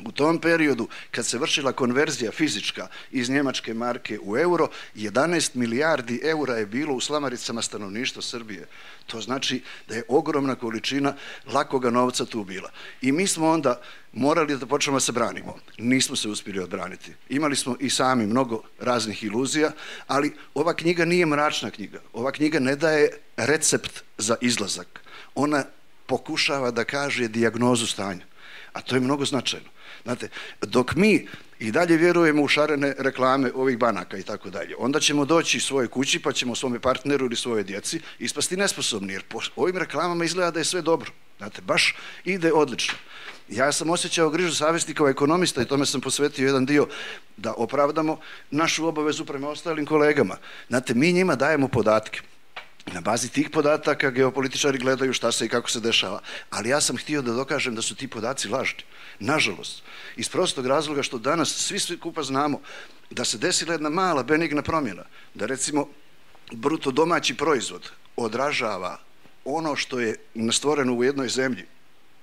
U tom periodu, kad se vršila konverzija fizička iz njemačke marke u euro, 11 milijardi eura je bilo u slamaricama stanovništva Srbije. To znači da je ogromna količina lakoga novca tu bila. I mi smo onda morali da počnemo da se branimo. Nismo se uspjeli odbraniti. Imali smo i sami mnogo raznih iluzija, ali ova knjiga nije mračna knjiga. Ova knjiga ne daje recept za izlazak. Ona pokušava da kaže dijagnozu stanja. A to je mnogo značajno. Znate, dok mi i dalje vjerujemo u šarene reklame ovih banaka i tako dalje, onda ćemo doći svoje kući pa ćemo svome partneru ili svoje djeci ispasti nesposobni, jer po ovim reklamama izgleda da je sve dobro. Znate, baš ide odlično. Ja sam osjećao grižu savjesti kao ekonomista i tome sam posvetio jedan dio da opravdamo našu obavezu prema ostalim kolegama. Znate, mi njima dajemo podatke. Na bazi tih podataka geopolitičari gledaju šta se i kako se dešava, ali ja sam htio da dokažem da su ti podaci lažni. Nažalost, iz prostog razloga što danas svi skupa znamo da se desila jedna mala benigna promjena, da recimo bruto domaći proizvod odražava ono što je stvoreno u jednoj zemlji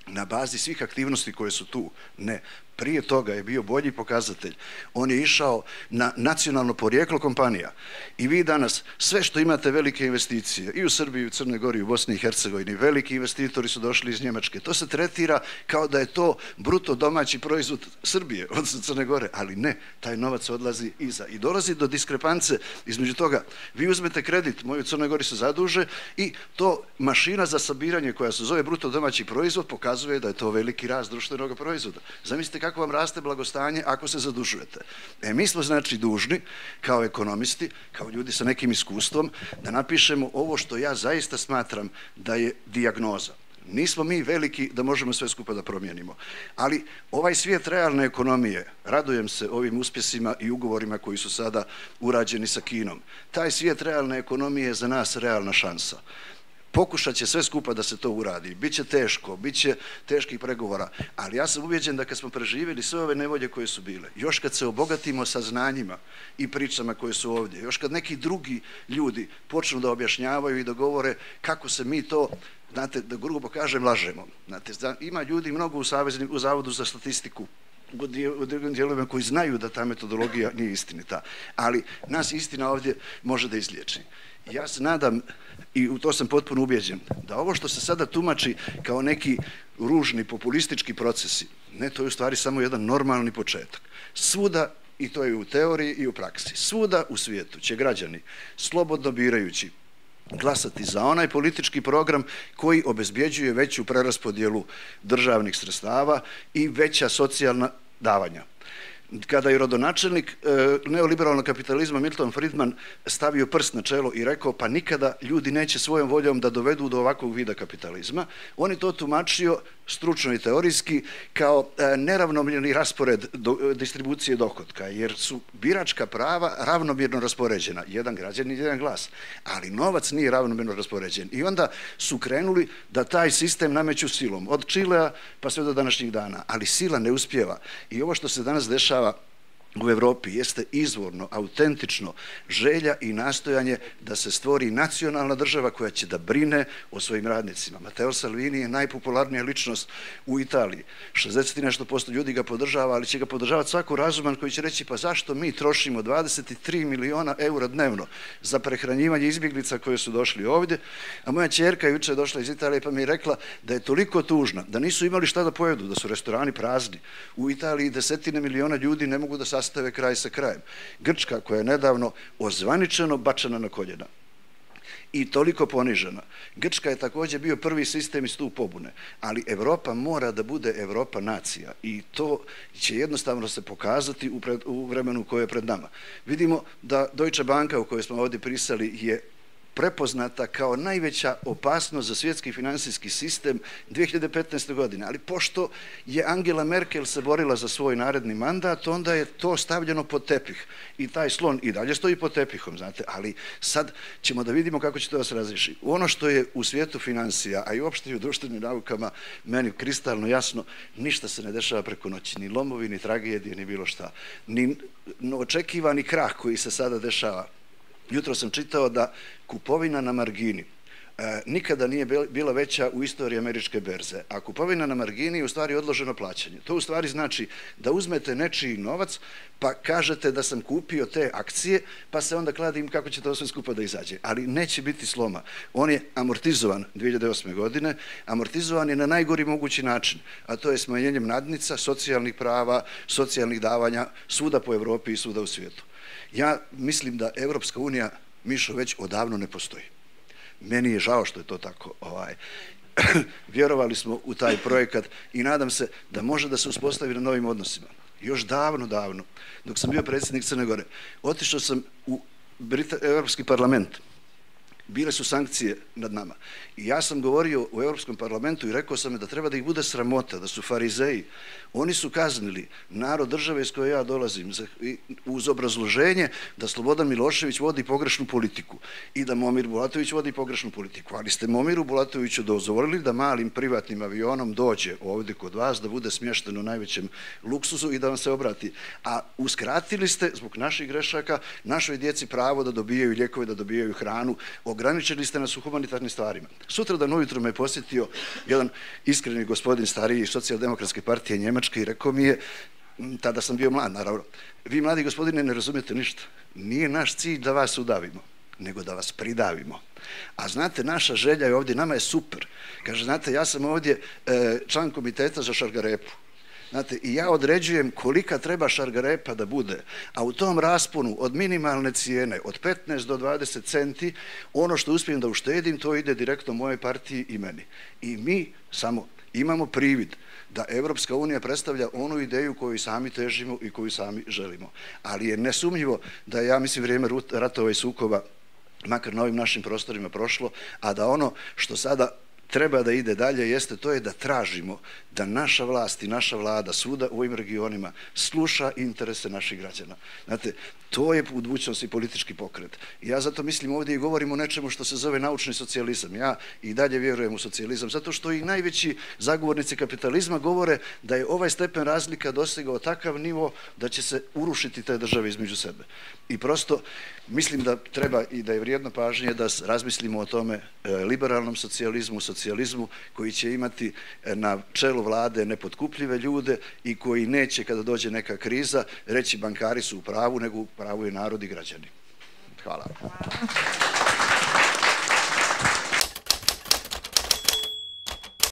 na bazi svih aktivnosti koje su tu. Ne, prije toga je bio bolji pokazatelj. On je išao na nacionalno porijeklo kompanija. I vi danas, sve što imate velike investicije, i u Srbiji, u Crnoj Gori, u Bosni i Hercegovini, veliki investitori su došli iz Njemačke. To se tretira kao da je to bruto domaći proizvod Srbije, odnosno Crne Gore, ali ne, taj novac odlazi iza. I dolazi do diskrepance između toga. Vi uzmete kredit, moji u Crnoj Gori se zaduže, i to mašina za sabiranje koja se zove bruto domaći proizvod pokazuje da je to veliki rast društvenog proizvoda. Zamislite kako vam raste blagostanje ako se zadužujete. Mi smo znači dužni, kao ekonomisti, kao ljudi sa nekim iskustvom, da napišemo ovo što ja zaista smatram da je dijagnoza. Nismo mi veliki da možemo sve skupa da promijenimo. Ali ovaj svijet realne ekonomije, radujem se ovim uspjesima i ugovorima koji su sada urađeni sa Kinom, taj svijet realne ekonomije je za nas realna šansa. Pokušat će sve skupa da se to uradi. Biće teško, biće teških pregovora, ali ja sam ubijeđen da kad smo preživjeli sve ove nevolje koje su bile, još kad se obogatimo sa znanjima i pričama koje su ovdje, još kad neki drugi ljudi počnu da objašnjavaju i da govore kako se mi to, znate, da grubo kažem, lažemo. Znate, ima ljudi mnogo u Zavodu za statistiku, u drugim dijelovima koji znaju da ta metodologija nije istinita, ali nas istina ovdje može da izliječi. Ja se nadam, i u to sam potpuno ubijeđen, da ovo što se sada tumači kao neki ružni populistički procesi, ne, to je u stvari samo jedan normalni početak. Svuda, i to je u teoriji i u praksi, svuda u svijetu će građani, slobodno birajući, glasati za onaj politički program koji obezbjeđuje veću preraspodjelu državnih sredstava i veća socijalna davanja. Kada je rodonačelnik neoliberalnog kapitalizma Milton Friedman stavio prst na čelo i rekao pa nikada ljudi neće svojom voljom da dovedu do ovakvog vida kapitalizma, on je to tumačio stručno i teorijski kao neravnomjerni raspored distribucije dohotka, jer su biračka prava ravnomjerno raspoređena, jedan građanin, jedan glas, ali novac nije ravnomjerno raspoređen. I onda su krenuli da taj sistem nameću silom, od Čilea pa sve do današnjih dana, ali sila ne uspjeva. I ovo što se danas dešava u Evropi jeste izvorno, autentično želja i nastojanje da se stvori nacionalna država koja će da brine o svojim radnicima. Mateo Salvini je najpopularnija ličnost u Italiji. 60 i nešto posto ljudi ga podržava, ali će ga podržavati svako razuman koji će reći pa zašto mi trošimo 23 miliona eura dnevno za prehranjivanje izbjeglica koje su došli ovdje. A moja ćerka juče je došla iz Italije pa mi je rekla da je toliko tužna, da nisu imali šta da pojedu, da su restorani prazni. U Italiji desetine miliona ljudi ne mogu da stave kraj sa krajem. Grčka koja je nedavno ozvaničeno bačena na koljena i toliko ponižena. Grčka je također bio prvi sistem i stup pobune, ali Evropa mora da bude Evropa nacija i to će jednostavno se pokazati u vremenu koje je pred nama. Vidimo da Deutsche Banka u kojoj smo ovdje pisali je prepoznata kao najveća opasnost za svjetski finansijski sistem 2015. godine. Ali pošto je Angela Merkel se borila za svoj naredni mandat, onda je to stavljeno pod tepih. I taj slon i dalje stoji pod tepihom, znate, ali sad ćemo da vidimo kako će to da se razriješi. Ono što je u svijetu financija, a i uopšte i u društvenim naukama, meni kristalno jasno, ništa se ne dešava preko noći, ni lomovi, ni tragedije, ni bilo šta. Ni očekivani krah koji se sada dešava. Jutro sam čitao da kupovina na margini nikada nije bila veća u istoriji američke berze, a kupovina na margini je u stvari odloženo plaćanje. To u stvari znači da uzmete nečiji novac pa kažete da sam kupio te akcije pa se onda kladim kako će to sve skupa da izađe. Ali neće biti sloma. On je amortizovan 2008. godine, amortizovan je na najgori mogući način, a to je smanjenjem nadnica, socijalnih prava, socijalnih davanja svuda po Evropi i svuda u svijetu. Ja mislim da Evropska unija, Mišo, već odavno ne postoji. Meni je žao što je to tako. Vjerovali smo u taj projekat i nadam se da može da se uspostavi na novim odnosima. Još davno, davno, dok sam bio predsjednik Crne Gore, otišao sam u Evropski parlament. Bile su sankcije nad nama. I ja sam govorio u Evropskom parlamentu i rekao sam da treba da ih bude sramota, da su farizeji. Oni su kaznili narod države iz koje ja dolazim uz obrazloženje da Slobodan Milošević vodi pogrešnu politiku i da Momir Bulatović vodi pogrešnu politiku. Ali ste Momiru Bulatoviću dozvolili da malim privatnim avionom dođe ovdje kod vas, da bude smješteno u najvećem luksuzu i da vam se obrati. A uskratili ste, zbog naših grešaka, našoj djeci pravo da dobijaju lijekove, da dobijaju hranu, ograničili ste nas u humanitarnim stvarima. Sutradan ujutru me je posjetio jedan iskreni gospodin stariji iz Socijaldemokratske partije Njemačke i rekao mi je, tada sam bio mlad, naravno, vi mladi gospodine ne razumijete ništa. Nije naš cilj da vas udavimo, nego da vas pridavimo. A znate, naša želja je ovdje, nama je super. Kaže, znate, ja sam ovdje član komiteta za šargarepu. Znate, i ja određujem kolika treba šargarepa da bude, a u tom rasponu od minimalne cijene, od 15 do 20 centi, ono što uspijem da uštedim, to ide direktno mojoj partiji i meni. I mi samo imamo privid da Evropska unija predstavlja onu ideju koju sami težimo i koju sami želimo. Ali je nesumnjivo da je, ja mislim, vrijeme ratova i sukoba, makar na ovim našim prostorima prošlo, a da ono što sada treba da ide dalje, jeste to je da tražimo da naša vlast i naša vlada svuda u ovim regionima sluša interese naših građana. Znate, to je budućnost i politički pokret. Ja zato mislim ovdje i govorim o nečemu što se zove naučni socijalizam. Ja i dalje vjerujem u socijalizam, zato što i najveći zagovornici kapitalizma govore da je ovaj stepen razlika dosegao takav nivo da će se urušiti te države između sebe. I prosto mislim da treba i da je vrijedno pažnje da razmislimo o tome liberalnom socijalizmu, socijalizmu koji će imati na čelu vlade nepotkupljive ljude i koji neće, kada dođe neka kriza, reći bankari su u pravu, nego u pravu je narod i građani. Hvala.